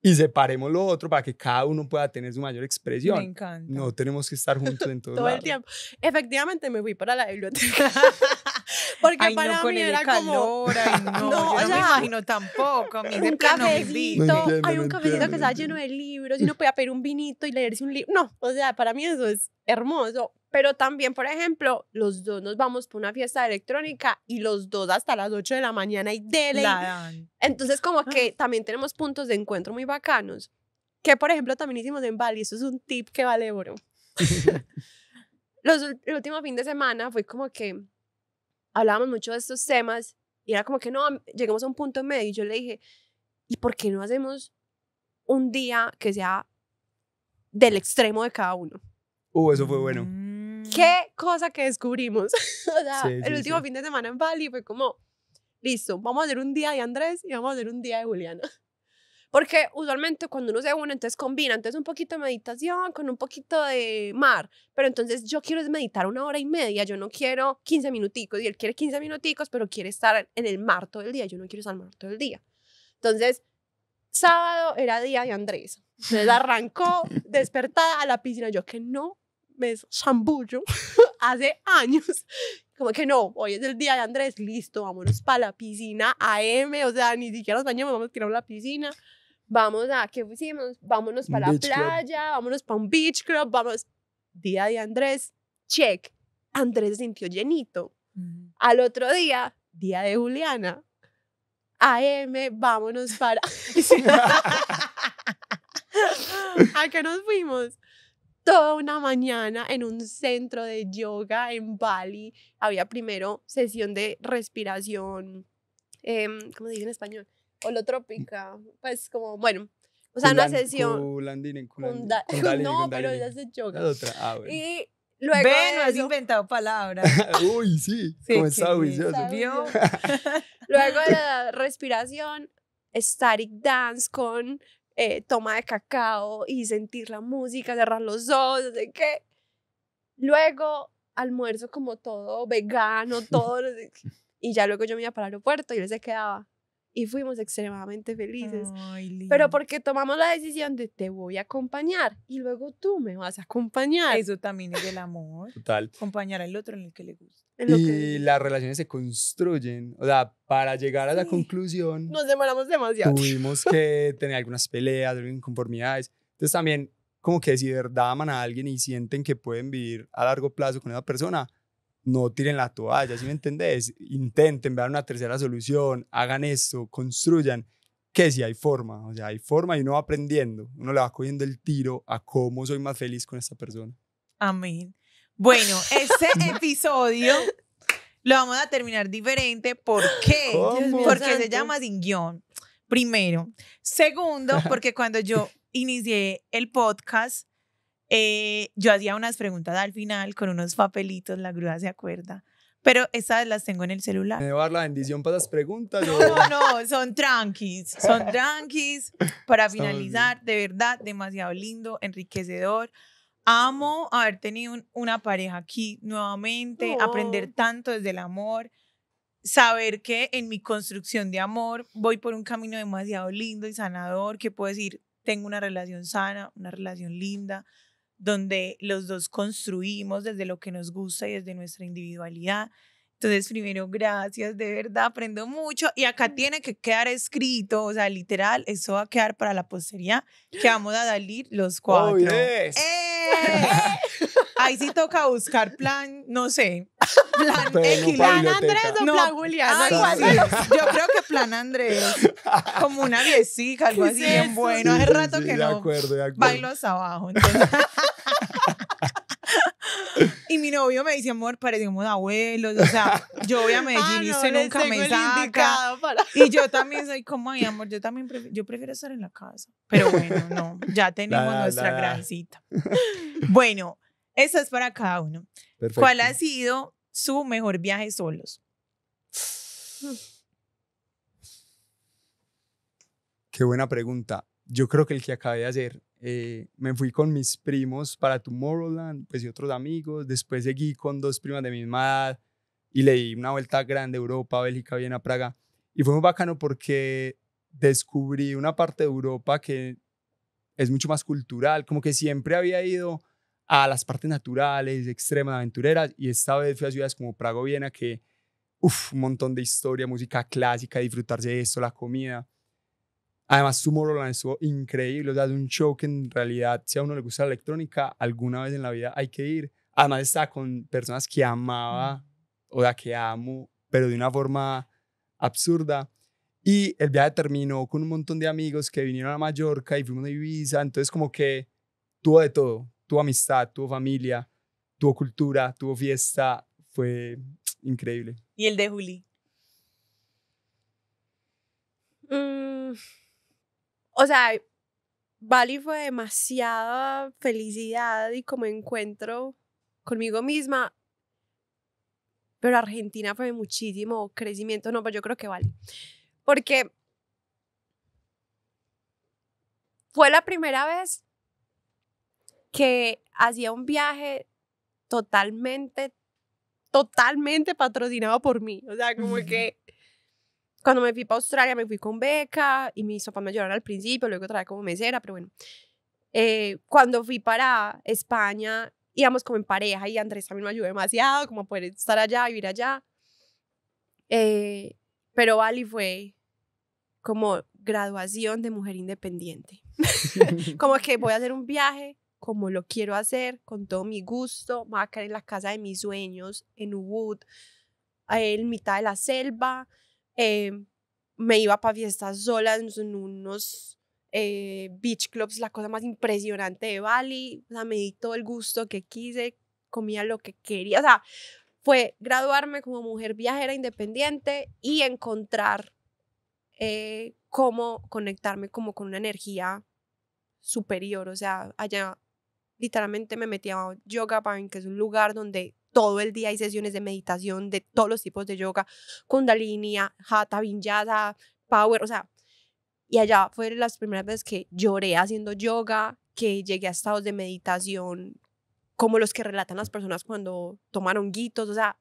y separemos lo otro para que cada uno pueda tener su mayor expresión. Me encanta. No tenemos que estar juntos en todo, todo lados. El tiempo. Efectivamente me fui para la biblioteca. Porque ay, para no, mí era calor, como... Ay, no, no, yo no me imagino tampoco. Un de cafecito. No entiendo, hay un no cafecito entiendo, que estaba lleno de libros y uno podía pedir un vinito y leerse un libro. No, o sea, para mí eso es hermoso. Pero también, por ejemplo, los dos nos vamos por una fiesta electrónica y los dos hasta las ocho de la mañana y dele. Entonces, como que también tenemos puntos de encuentro muy bacanos. Que, por ejemplo, también hicimos en Bali. Eso es un tip que vale oro. Los, el último fin de semana fue como que hablábamos mucho de estos temas y era como que no, llegamos a un punto medio y yo le dije, ¿y por qué no hacemos un día que sea del extremo de cada uno? Uh, eso fue bueno. Qué cosa que descubrimos. O sea, sí, el sí, último sí. fin de semana en Bali fue como, listo, vamos a hacer un día de Andrés y vamos a hacer un día de Juliana. Porque usualmente cuando uno se une, entonces combina, entonces un poquito de meditación con un poquito de mar, pero entonces yo quiero meditar una hora y media, yo no quiero quince minuticos, y él quiere quince minuticos, pero quiere estar en el mar todo el día, yo no quiero estar en el mar todo el día. Entonces, sábado era día de Andrés, entonces arrancó despertada a la piscina, yo que no me zambullo hace años, como que no, hoy es el día de Andrés, listo, vámonos para la piscina A M, o sea, ni siquiera nos bañamos, vamos a tirar a la piscina. Vamos a, ¿qué hicimos? Vámonos para la playa, vámonos para un beach club, vamos. Día de Andrés, check. Andrés se sintió llenito. Mm. Al otro día, día de Juliana. A M, vámonos para... ¿A qué nos fuimos? Toda una mañana en un centro de yoga en Bali. Había primero sesión de respiración, eh, ¿cómo se dice en español? Holotrópica, pues como, bueno, o sea, una sesión. No, pero ya se choca. Ah, bueno. Y luego. Ven, no has inventado palabras. Uy, sí, sí, como está juicioso. Luego de la respiración, static dance con eh, toma de cacao y sentir la música, cerrar los ojos, no sé qué. Luego, almuerzo como todo vegano, todo. Y ya luego yo me iba para el aeropuerto y él se quedaba. Y fuimos extremadamente felices. Ay, pero porque tomamos la decisión de te voy a acompañar y luego tú me vas a acompañar. Eso también es el amor. Total. Acompañar al otro en el que le gusta. En lo y que... las relaciones se construyen. O sea, para llegar a la sí. conclusión. Nos demoramos demasiado. Tuvimos que tener algunas peleas, algunas inconformidades. Entonces también como que si de verdad aman a alguien y sienten que pueden vivir a largo plazo con esa persona, no tiren la toalla, ¿sí me entendés? Intenten ver una tercera solución, hagan esto, construyan, que si hay forma, o sea, hay forma y uno va aprendiendo, uno le va cogiendo el tiro a cómo soy más feliz con esta persona. Amén. Bueno, este episodio lo vamos a terminar diferente, ¿por qué? ¿Cómo? Porque se llama Sin Guión, primero. Segundo, porque cuando yo inicié el podcast, Eh, yo hacía unas preguntas al final con unos papelitos, la grúa se acuerda, pero esas las tengo en el celular. ¿Me debo dar la bendición para las preguntas? No, no, no, son tranquis, son tranquis. Para finalizar, de verdad, demasiado lindo, enriquecedor. Amo haber tenido un, una pareja aquí nuevamente, oh. aprender tanto desde el amor, saber que en mi construcción de amor voy por un camino demasiado lindo y sanador, que puedo decir, tengo una relación sana, una relación linda, donde los dos construimos desde lo que nos gusta y desde nuestra individualidad. Entonces, primero, gracias, de verdad, aprendo mucho. Y acá tiene que quedar escrito, o sea, literal, eso va a quedar para la posteridad, que vamos a salir los cuatro. Oh, yes. ¡Eh! Ahí sí toca buscar plan, no sé, plan X. ¿Plan Andrés o no, plan Juliana? Ay, sí. Yo creo que plan Andrés, como una viecica, algo así, bien bueno. Hace sí, rato sí, que de no acuerdo, de acuerdo. Bailo hasta abajo. Entonces... Y mi novio me dice, amor, parecemos abuelos, o sea, yo voy a Medellín ah, y usted no, nunca me saca. Para... Y yo también soy como, ay, amor, yo también prefiero, yo prefiero estar en la casa. Pero bueno, no, ya tenemos la, nuestra la, gran cita. Bueno, eso es para cada uno. Perfecto. ¿Cuál ha sido su mejor viaje solos? Qué buena pregunta. Yo creo que el que acabé de hacer... Eh, me fui con mis primos para Tomorrowland, pues y otros amigos, después seguí con dos primas de mi misma edad y le di una vuelta grande a Europa, Bélgica, Viena, Praga, y fue muy bacano porque descubrí una parte de Europa que es mucho más cultural, como que siempre había ido a las partes naturales, extremas, aventureras, y esta vez fui a ciudades como Praga o Viena que, uff, un montón de historia, música clásica, disfrutarse de esto, la comida. Además, Tomorrowland estuvo increíble, o sea, de un show que en realidad, si a uno le gusta la electrónica, alguna vez en la vida hay que ir. además estaba con personas que amaba, o sea, que amo, pero de una forma absurda. Y el viaje terminó con un montón de amigos que vinieron a Mallorca y fuimos a Ibiza. Entonces como que tuvo de todo, tuvo amistad, tuvo familia, tuvo cultura, tuvo fiesta, fue increíble. ¿Y el de Juli? Mm, o sea, Bali fue demasiada felicidad y como encuentro conmigo misma, pero Argentina fue muchísimo crecimiento. No, pero yo creo que Bali, porque fue la primera vez que hacía un viaje totalmente, totalmente patrocinado por mí. O sea, como que cuando me fui para Australia me fui con beca y mis papás me ayudaron al principio, luego trabajé como mesera, pero bueno. Eh, cuando fui para España íbamos como en pareja y Andrés también me ayudó demasiado como a poder estar allá, vivir allá. Eh, pero Bali fue como graduación de mujer independiente. Como que voy a hacer un viaje como lo quiero hacer, con todo mi gusto, me voy a quedar en la casa de mis sueños, en Ubud, en mitad de la selva. Eh, me iba para fiestas solas en unos eh, beach clubs, la cosa más impresionante de Bali. O sea, me di todo el gusto que quise, comía lo que quería. O sea, fue graduarme como mujer viajera independiente y encontrar eh, cómo conectarme como con una energía superior. O sea, allá literalmente me metí a yoga, que es un lugar donde todo el día hay sesiones de meditación, de todos los tipos de yoga, kundalini, hatha, vinyasa, power, o sea, y allá fue las primeras veces que lloré haciendo yoga, que llegué a estados de meditación como los que relatan las personas cuando toman honguitos, o sea,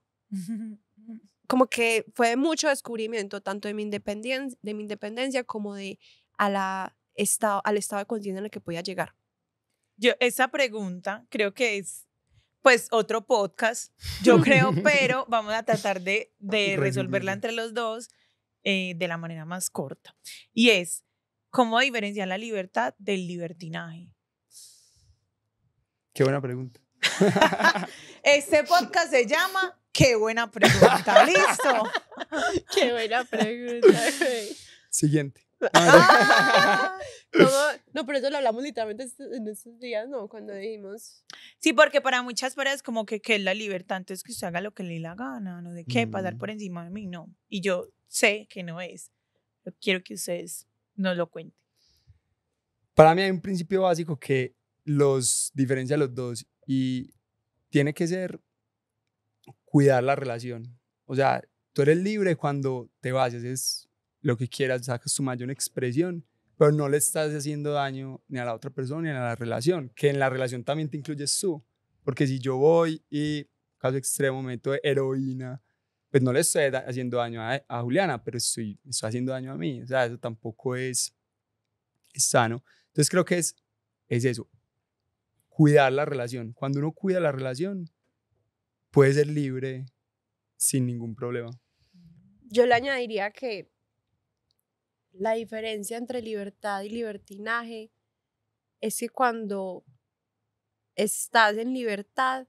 como que fue mucho descubrimiento, tanto de mi independencia, de mi independencia como de a la estado, al estado de conciencia en el que podía llegar. Yo, esa pregunta creo que es pues otro podcast, yo creo, pero vamos a tratar de, de resolverla entre los dos eh, de la manera más corta. Y es, ¿cómo diferenciar la libertad del libertinaje? Qué buena pregunta. Este podcast se llama Qué buena pregunta, listo. Qué buena pregunta. Siguiente. Ah, no, no, pero eso lo hablamos literalmente en estos días, ¿no? Cuando dijimos. Sí, porque para muchas personas como que, que es la libertad, entonces que usted haga lo que le dé la gana, no sé qué, mm. pasar por encima de mí, no. Y yo sé que no es. Yo quiero que ustedes nos lo cuenten. Para mí hay un principio básico que los diferencia a los dos y tiene que ser cuidar la relación. O sea, tú eres libre cuando te vas, es lo que quieras, sacas tu mayor expresión, pero no le estás haciendo daño ni a la otra persona ni a la relación, que en la relación también te incluyes tú, porque si yo voy y, caso extremo, meto heroína, pues no le estoy da haciendo daño a, a Juliana, pero estoy, estoy haciendo daño a mí, o sea, eso tampoco es, es sano. Entonces creo que es, es eso, cuidar la relación. Cuando uno cuida la relación, puede ser libre sin ningún problema. Yo le añadiría que la diferencia entre libertad y libertinaje es que cuando estás en libertad,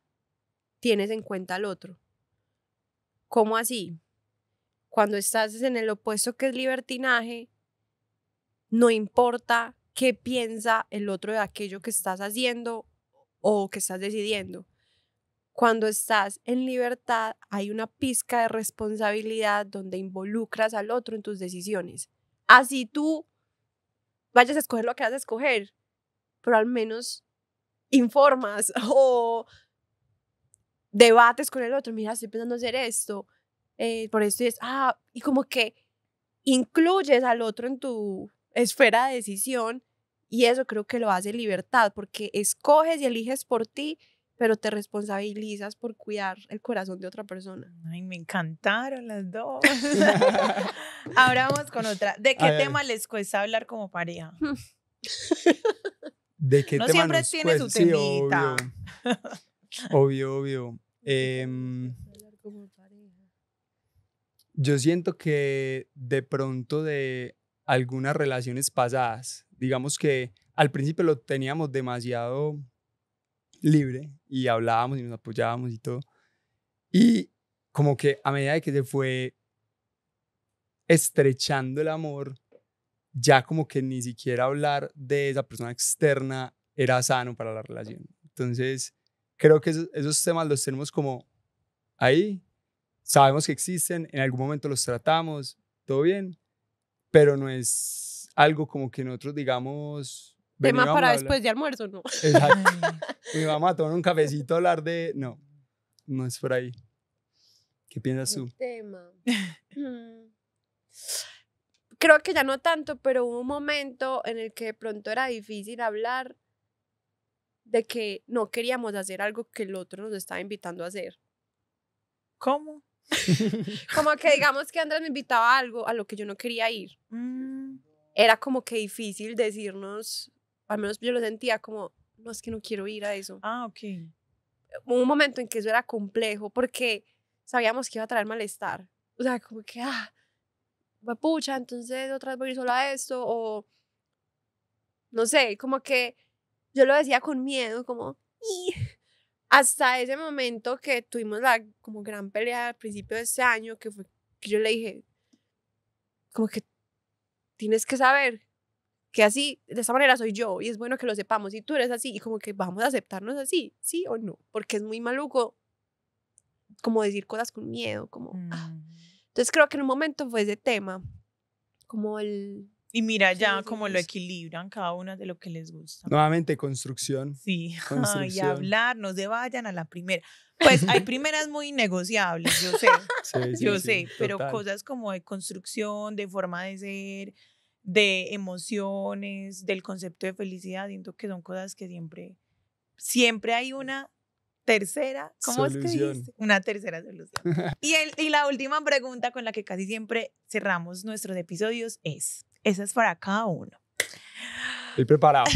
tienes en cuenta al otro. ¿Cómo así? Cuando estás en el opuesto que es libertinaje, no importa qué piensa el otro de aquello que estás haciendo o que estás decidiendo. Cuando estás en libertad, hay una pizca de responsabilidad donde involucras al otro en tus decisiones. Así tú vayas a escoger lo que vas a escoger, pero al menos informas o debates con el otro. Mira, estoy pensando hacer esto, eh, por esto es, ah, y como que incluyes al otro en tu esfera de decisión y eso creo que lo hace libertad, porque escoges y eliges por ti, pero te responsabilizas por cuidar el corazón de otra persona. Ay, me encantaron las dos. Ahora vamos con otra. ¿De qué ay, tema ay. les cuesta hablar como pareja? ¿De qué no tema siempre nos tiene cuesta? Su temita. Sí, obvio, obvio. obvio. Eh, yo siento que de pronto de algunas relaciones pasadas, digamos que al principio lo teníamos demasiado libre y hablábamos y nos apoyábamos y todo. Y como que a medida de que se fue estrechando el amor, ya como que ni siquiera hablar de esa persona externa era sano para la relación. Entonces, creo que esos, esos temas los tenemos como ahí, sabemos que existen, en algún momento los tratamos, todo bien, pero no es algo como que nosotros digamos... Tema para después de almuerzo, ¿no? Exacto. Mi mamá tomó un cafecito a hablar de... No, no es por ahí. ¿Qué piensas tú? Tema... Mm. Creo que ya no tanto, pero hubo un momento en el que de pronto era difícil hablar de que no queríamos hacer algo que el otro nos estaba invitando a hacer. ¿Cómo? Como que digamos que Andrés me invitaba a algo a lo que yo no quería ir. Mm. Era como que difícil decirnos, al menos yo lo sentía como, no, es que no quiero ir a eso. Ah, ok. Hubo un momento en que eso era complejo porque sabíamos que iba a traer malestar. O sea, como que, ah... pucha, entonces otra vez voy a ir sola a esto, o no sé, como que yo lo decía con miedo, como ¡ih! Hasta ese momento que tuvimos la como gran pelea al principio de este año, que fue que yo le dije como que tienes que saber que así, de esta manera soy yo y es bueno que lo sepamos, y tú eres así y como que vamos a aceptarnos así, sí o no, porque es muy maluco como decir cosas con miedo, como mm. ah. Entonces creo que en un momento fue ese tema, como el... Y mira ya cómo lo equilibran cada una de lo que les gusta. Nuevamente, construcción. Sí, construcción. Ay, y hablar, no se vayan a la primera. Pues hay primeras muy innegociables, yo sé, sí, sí, yo sí, sé, sí, pero total. Cosas como de construcción, de forma de ser, de emociones, del concepto de felicidad, siento que son cosas que siempre, siempre hay una... Tercera, ¿cómo solución. Es que dijiste? Una tercera solución. Y, el, y la última pregunta con la que casi siempre cerramos nuestros episodios es, esa es para cada uno. Estoy preparado.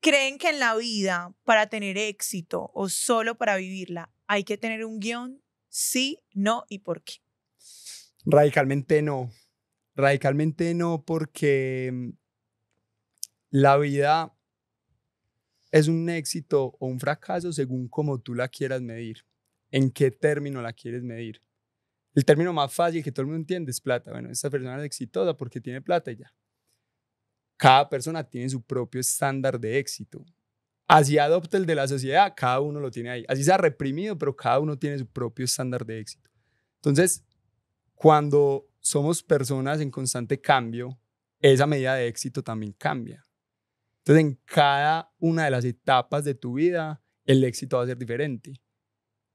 ¿Creen que en la vida, para tener éxito o solo para vivirla, hay que tener un guión? Sí, no y por qué. Radicalmente no. Radicalmente no, porque la vida... es un éxito o un fracaso según cómo tú la quieras medir. ¿En qué término la quieres medir? El término más fácil que todo el mundo entiende es plata. Bueno, esta persona es exitosa porque tiene plata y ya. Cada persona tiene su propio estándar de éxito. Así adopta el de la sociedad, cada uno lo tiene ahí. Así se ha reprimido, pero cada uno tiene su propio estándar de éxito. Entonces, cuando somos personas en constante cambio, esa medida de éxito también cambia. Entonces, en cada una de las etapas de tu vida, el éxito va a ser diferente.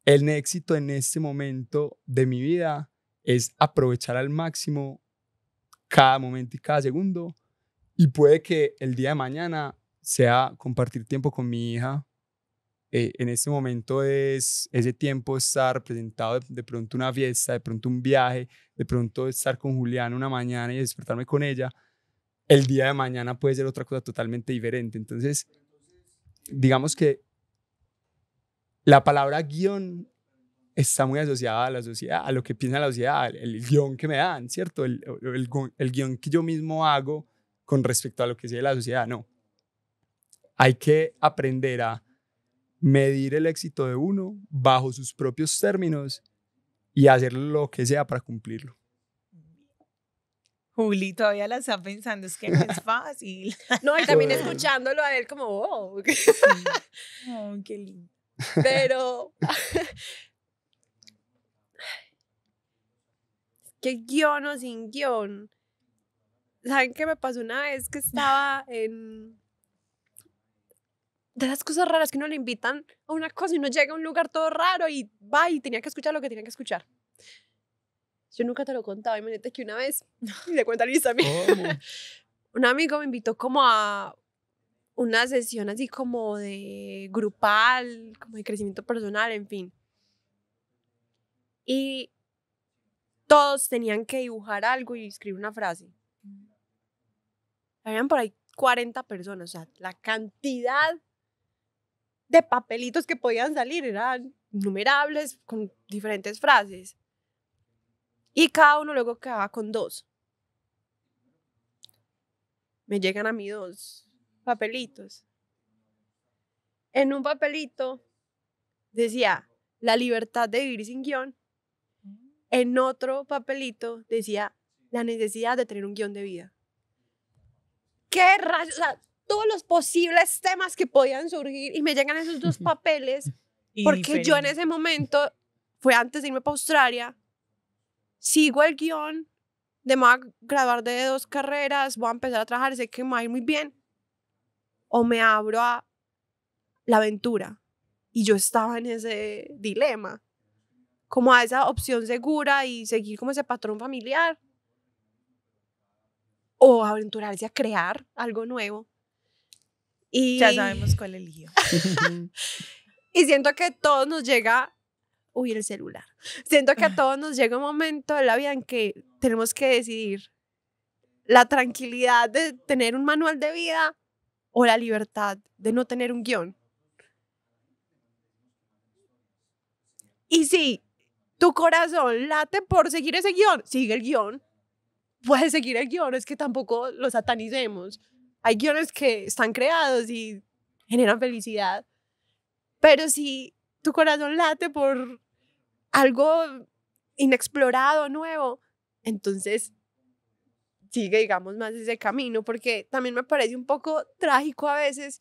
El éxito en este momento de mi vida es aprovechar al máximo cada momento y cada segundo. Y puede que el día de mañana sea compartir tiempo con mi hija. Eh, en este momento es ese tiempo estar presentado de, de pronto una fiesta, de pronto un viaje, de pronto estar con Juliana una mañana y despertarme con ella. El día de mañana puede ser otra cosa totalmente diferente. Entonces, digamos que la palabra guión está muy asociada a la sociedad, a lo que piensa la sociedad, el, el guión que me dan, ¿cierto? El, el, el guión que yo mismo hago con respecto a lo que sea la sociedad, no. Hay que aprender a medir el éxito de uno bajo sus propios términos y hacer lo que sea para cumplirlo. Juli todavía la está pensando, es que no es fácil. No, y también escuchándolo a él como, oh, sí. Oh, qué lindo. Pero, ¿qué guión o sin guión? ¿Saben qué me pasó una vez que estaba en... de esas cosas raras que uno le invitan a una cosa y uno llega a un lugar todo raro y va y tenía que escuchar lo que tenía que escuchar? Yo nunca te lo contaba, imagínate que una vez, y le cuento a Luis también, un amigo me invitó como a una sesión así como de grupal, como de crecimiento personal, en fin. Y todos tenían que dibujar algo y escribir una frase. Habían por ahí cuarenta personas, o sea, la cantidad de papelitos que podían salir eran innumerables con diferentes frases. Y cada uno luego quedaba con dos. Me llegan a mí dos papelitos. en un papelito decía la libertad de vivir sin guión, en otro papelito decía la necesidad de tener un guión de vida. ¿Qué rayos? O sea, todos los posibles temas que podían surgir y me llegan esos dos papeles y porque diferente. Yo en ese momento, fue antes de irme para Australia, sigo el guión, de me voy a graduar de dos carreras, voy a empezar a trabajar, sé que me va a ir muy bien, o me abro a la aventura. Y yo estaba en ese dilema, como a esa opción segura y seguir como ese patrón familiar, o aventurarse a crear algo nuevo. Y ya sabemos cuál eligió. Y siento que a todos nos llega, uy, el celular. Siento que a todos nos llega un momento de la vida en que tenemos que decidir la tranquilidad de tener un manual de vida o la libertad de no tener un guión. Y si tu corazón late por seguir ese guión, sigue el guión. Puedes seguir el guión, es que tampoco lo satanicemos. Hay guiones que están creados y generan felicidad. Pero si tu corazón late por algo inexplorado, nuevo, entonces sigue, digamos, más ese camino, porque también me parece un poco trágico a veces